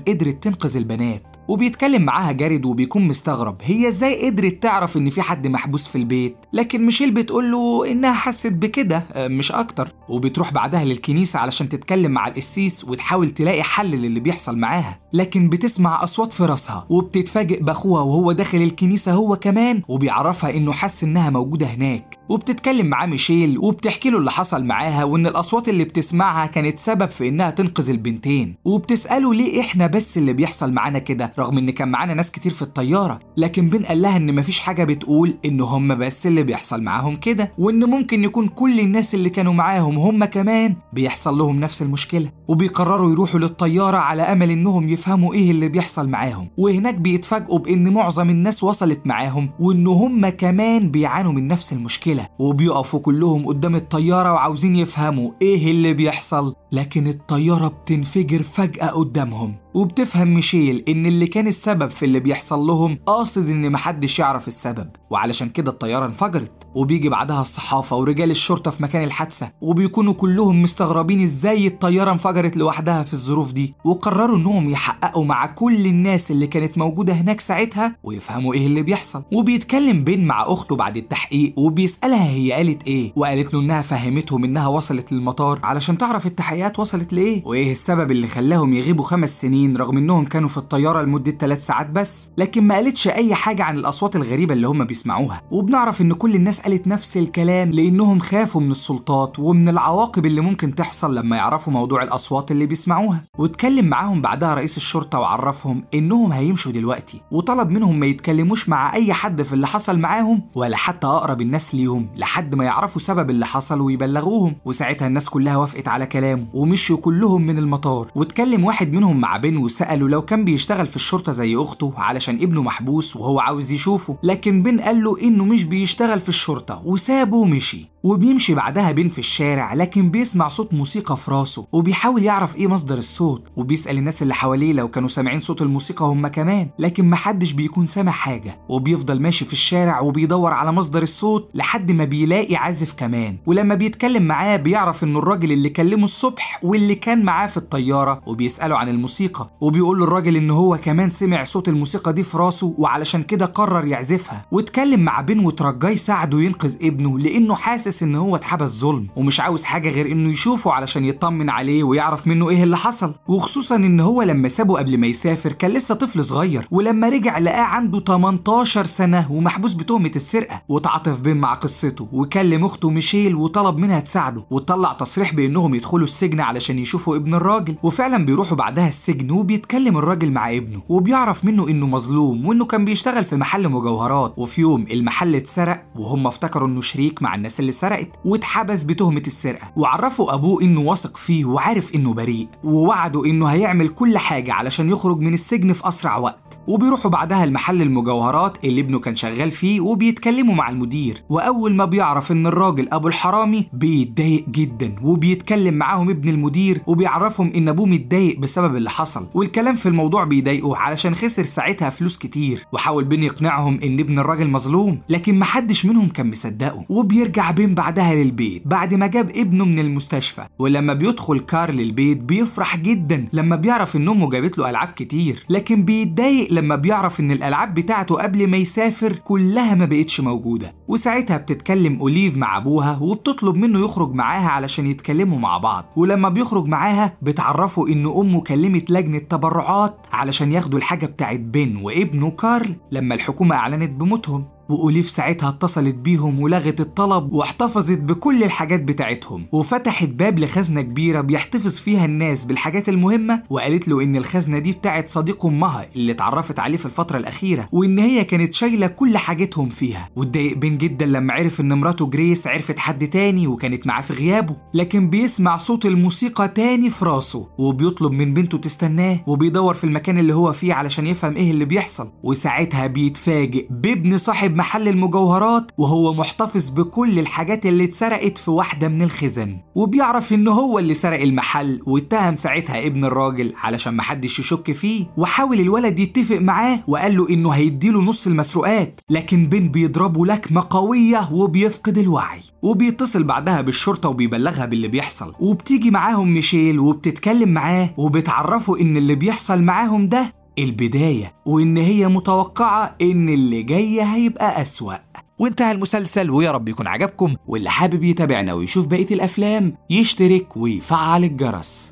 قدرت تنقذ البنات، وبيتكلم معاها جارد وبيكون مستغرب هي ازاي قدرت تعرف ان في حد محبوس في البيت، لكن ميشيل بتقوله انها حست بكده مش اكتر. وبتروح بعدها للكنيسة علشان تتكلم مع القسيس وتحاول تلاقي حل للي بيحصل معاها، لكن بتسمع اصوات في راسها، وبتتفاجئ باخوها وهو داخل الكنيسة هو كمان، وبيعرفها انه حس انها موجودة هناك، وبتتكلم معاه ميشيل وبتحكي له اللي حصل معاها وان الاصوات اللي بتسمعها كانت سبب في انها تنقذ البنتين، وبتسأله ليه احنا بس اللي بيحصل معانا كده رغم ان كان معانا ناس كتير في الطياره، لكن بن قال لها ان مفيش حاجه بتقول ان هم بس اللي بيحصل معاهم كده، وان ممكن يكون كل الناس اللي كانوا معاهم هم كمان بيحصل لهم نفس المشكله. وبيقرروا يروحوا للطياره على امل انهم يفهموا ايه اللي بيحصل معاهم، وهناك بيتفاجئوا بان معظم الناس وصلت معاهم وان هم كمان بيعانوا من نفس المشكله، وبيقفوا كلهم قدام الطياره وعاوزين يفهموا ايه اللي بيحصل، لكن الطياره بتنفجر فجاه قدامهم، وبتفهم ميشيل ان اللي كان السبب في اللي بيحصل لهم قاصد ان محدش يعرف السبب، وعلشان كده الطياره انفجرت. وبيجي بعدها الصحافه ورجال الشرطه في مكان الحادثه، وبيكونوا كلهم مستغربين ازاي الطياره انفجرت لوحدها في الظروف دي، وقرروا انهم يحققوا مع كل الناس اللي كانت موجوده هناك ساعتها ويفهموا ايه اللي بيحصل. وبيتكلم بين مع اخته بعد التحقيق وبيسالها هي قالت ايه، وقالت له انها فهمتهم انها وصلت للمطار علشان تعرف التحقيقات وصلت لايه وايه السبب اللي خلاهم يغيبوا خمس سنين رغم انهم كانوا في الطياره لمده ثلاث ساعات بس، لكن ما قالتش اي حاجه عن الاصوات الغريبه اللي هم بيسمعوها. وبنعرف ان كل الناس قالت نفس الكلام لانهم خافوا من السلطات ومن العواقب اللي ممكن تحصل لما يعرفوا موضوع الاصوات اللي بيسمعوها. واتكلم معاهم بعدها رئيس الشرطه وعرفهم انهم هيمشوا دلوقتي، وطلب منهم ما يتكلموش مع اي حد في اللي حصل معاهم ولا حتى اقرب الناس ليهم لحد ما يعرفوا سبب اللي حصل ويبلغوهم. وساعتها الناس كلها وافقت على كلامه ومشوا كلهم من المطار. واتكلم واحد منهم مع بن وساله لو كان بيشتغل في الشرطه زي اخته علشان ابنه محبوس وهو عاوز يشوفه، لكن بن قال له انه مش بيشتغل في الشرطه وسابه ومشي. وبيمشي بعدها بين في الشارع، لكن بيسمع صوت موسيقى في راسه وبيحاول يعرف ايه مصدر الصوت، وبيسأل الناس اللي حواليه لو كانوا سامعين صوت الموسيقى هم كمان، لكن محدش بيكون سامع حاجة. وبيفضل ماشي في الشارع وبيدور على مصدر الصوت لحد ما بيلاقي عازف كمان، ولما بيتكلم معاه بيعرف انه الراجل اللي كلمه الصبح واللي كان معاه في الطيارة، وبيسأله عن الموسيقى، وبيقول له الراجل ان هو كمان سمع صوت الموسيقى دي في راسه وعلشان كده قرر يعزفها. واتكلم مع بن وترجاه يساعده ينقذ ابنه لانه حاسس ان هو اتحبس ظلم ومش عاوز حاجه غير انه يشوفه علشان يطمن عليه ويعرف منه ايه اللي حصل، وخصوصا ان هو لما سابه قبل ما يسافر كان لسه طفل صغير، ولما رجع لقاه عنده تمنتاشر سنه ومحبوس بتهمه السرقه. وتعاطف بين مع قصته وكلم اخته ميشيل وطلب منها تساعده، وطلع تصريح بانهم يدخلوا السجن علشان يشوفوا ابن الراجل، وفعلا بيروحوا بعدها السجن ابنه بيتكلم الراجل مع ابنه وبيعرف منه انه مظلوم وانه كان بيشتغل في محل مجوهرات، وفي يوم المحل اتسرق وهم افتكروا انه شريك مع الناس اللي سرقت واتحبس بتهمه السرقه، وعرفوا ابوه انه واثق فيه وعارف انه بريء ووعدوا انه هيعمل كل حاجه علشان يخرج من السجن في اسرع وقت. وبيروحوا بعدها المحل المجوهرات اللي ابنه كان شغال فيه وبيتكلموا مع المدير، واول ما بيعرف ان الراجل ابو الحرامي بيتضايق جدا وبيتكلم معاهم ابن المدير وبيعرفهم ان ابوه متضايق بسبب اللي حصل، والكلام في الموضوع بيضايقه علشان خسر ساعتها فلوس كتير. وحاول بن يقنعهم ان ابن الراجل مظلوم لكن محدش منهم كان مصدقه. وبيرجع بن بعدها للبيت بعد ما جاب ابنه من المستشفى، ولما بيدخل كارل البيت بيفرح جدا لما بيعرف ان امه جابت له العاب كتير، لكن بيتضايق لما بيعرف ان الالعاب بتاعته قبل ما يسافر كلها ما بقتش موجوده. وساعتها بتتكلم أوليف مع ابوها وبتطلب منه يخرج معاها علشان يتكلموا مع بعض، ولما بيخرج معاها بتعرفه ان امه كلمت لجنه تبرعات علشان ياخدوا الحاجه بتاعت بن وابنه كارل لما الحكومه اعلنت بموتهم. وأوليف ساعتها اتصلت بيهم ولغت الطلب واحتفظت بكل الحاجات بتاعتهم، وفتحت باب لخزنة كبيرة بيحتفظ فيها الناس بالحاجات المهمة، وقالت له إن الخزنة دي بتاعت صديق أمها اللي اتعرفت عليه في الفترة الأخيرة وإن هي كانت شايلة كل حاجتهم فيها. واتضايق بن جدا لما عرف إن مراته جريس عرفت حد تاني وكانت معاه في غيابه، لكن بيسمع صوت الموسيقى تاني في راسه وبيطلب من بنته تستناه وبيدور في المكان اللي هو فيه علشان يفهم إيه اللي بيحصل. وساعتها بيتفاجئ بابن صاحب محل المجوهرات وهو محتفظ بكل الحاجات اللي اتسرقت في واحدة من الخزن، وبيعرف ان هو اللي سرق المحل، واتهم ساعتها ابن الراجل علشان محدش يشك فيه. وحاول الولد يتفق معاه وقال له انه هيديله نص المسروقات، لكن بن بيضربه لكمة قوية وبيفقد الوعي. وبيتصل بعدها بالشرطة وبيبلغها باللي بيحصل، وبتيجي معاهم ميشيل وبتتكلم معاه وبتعرفه ان اللي بيحصل معاهم ده البداية وإن هي متوقعة إن اللي جاية هيبقى أسوأ. وانتهى المسلسل، ويا رب يكون عجبكم، واللي حابب يتابعنا ويشوف بقية الأفلام يشترك ويفعل الجرس.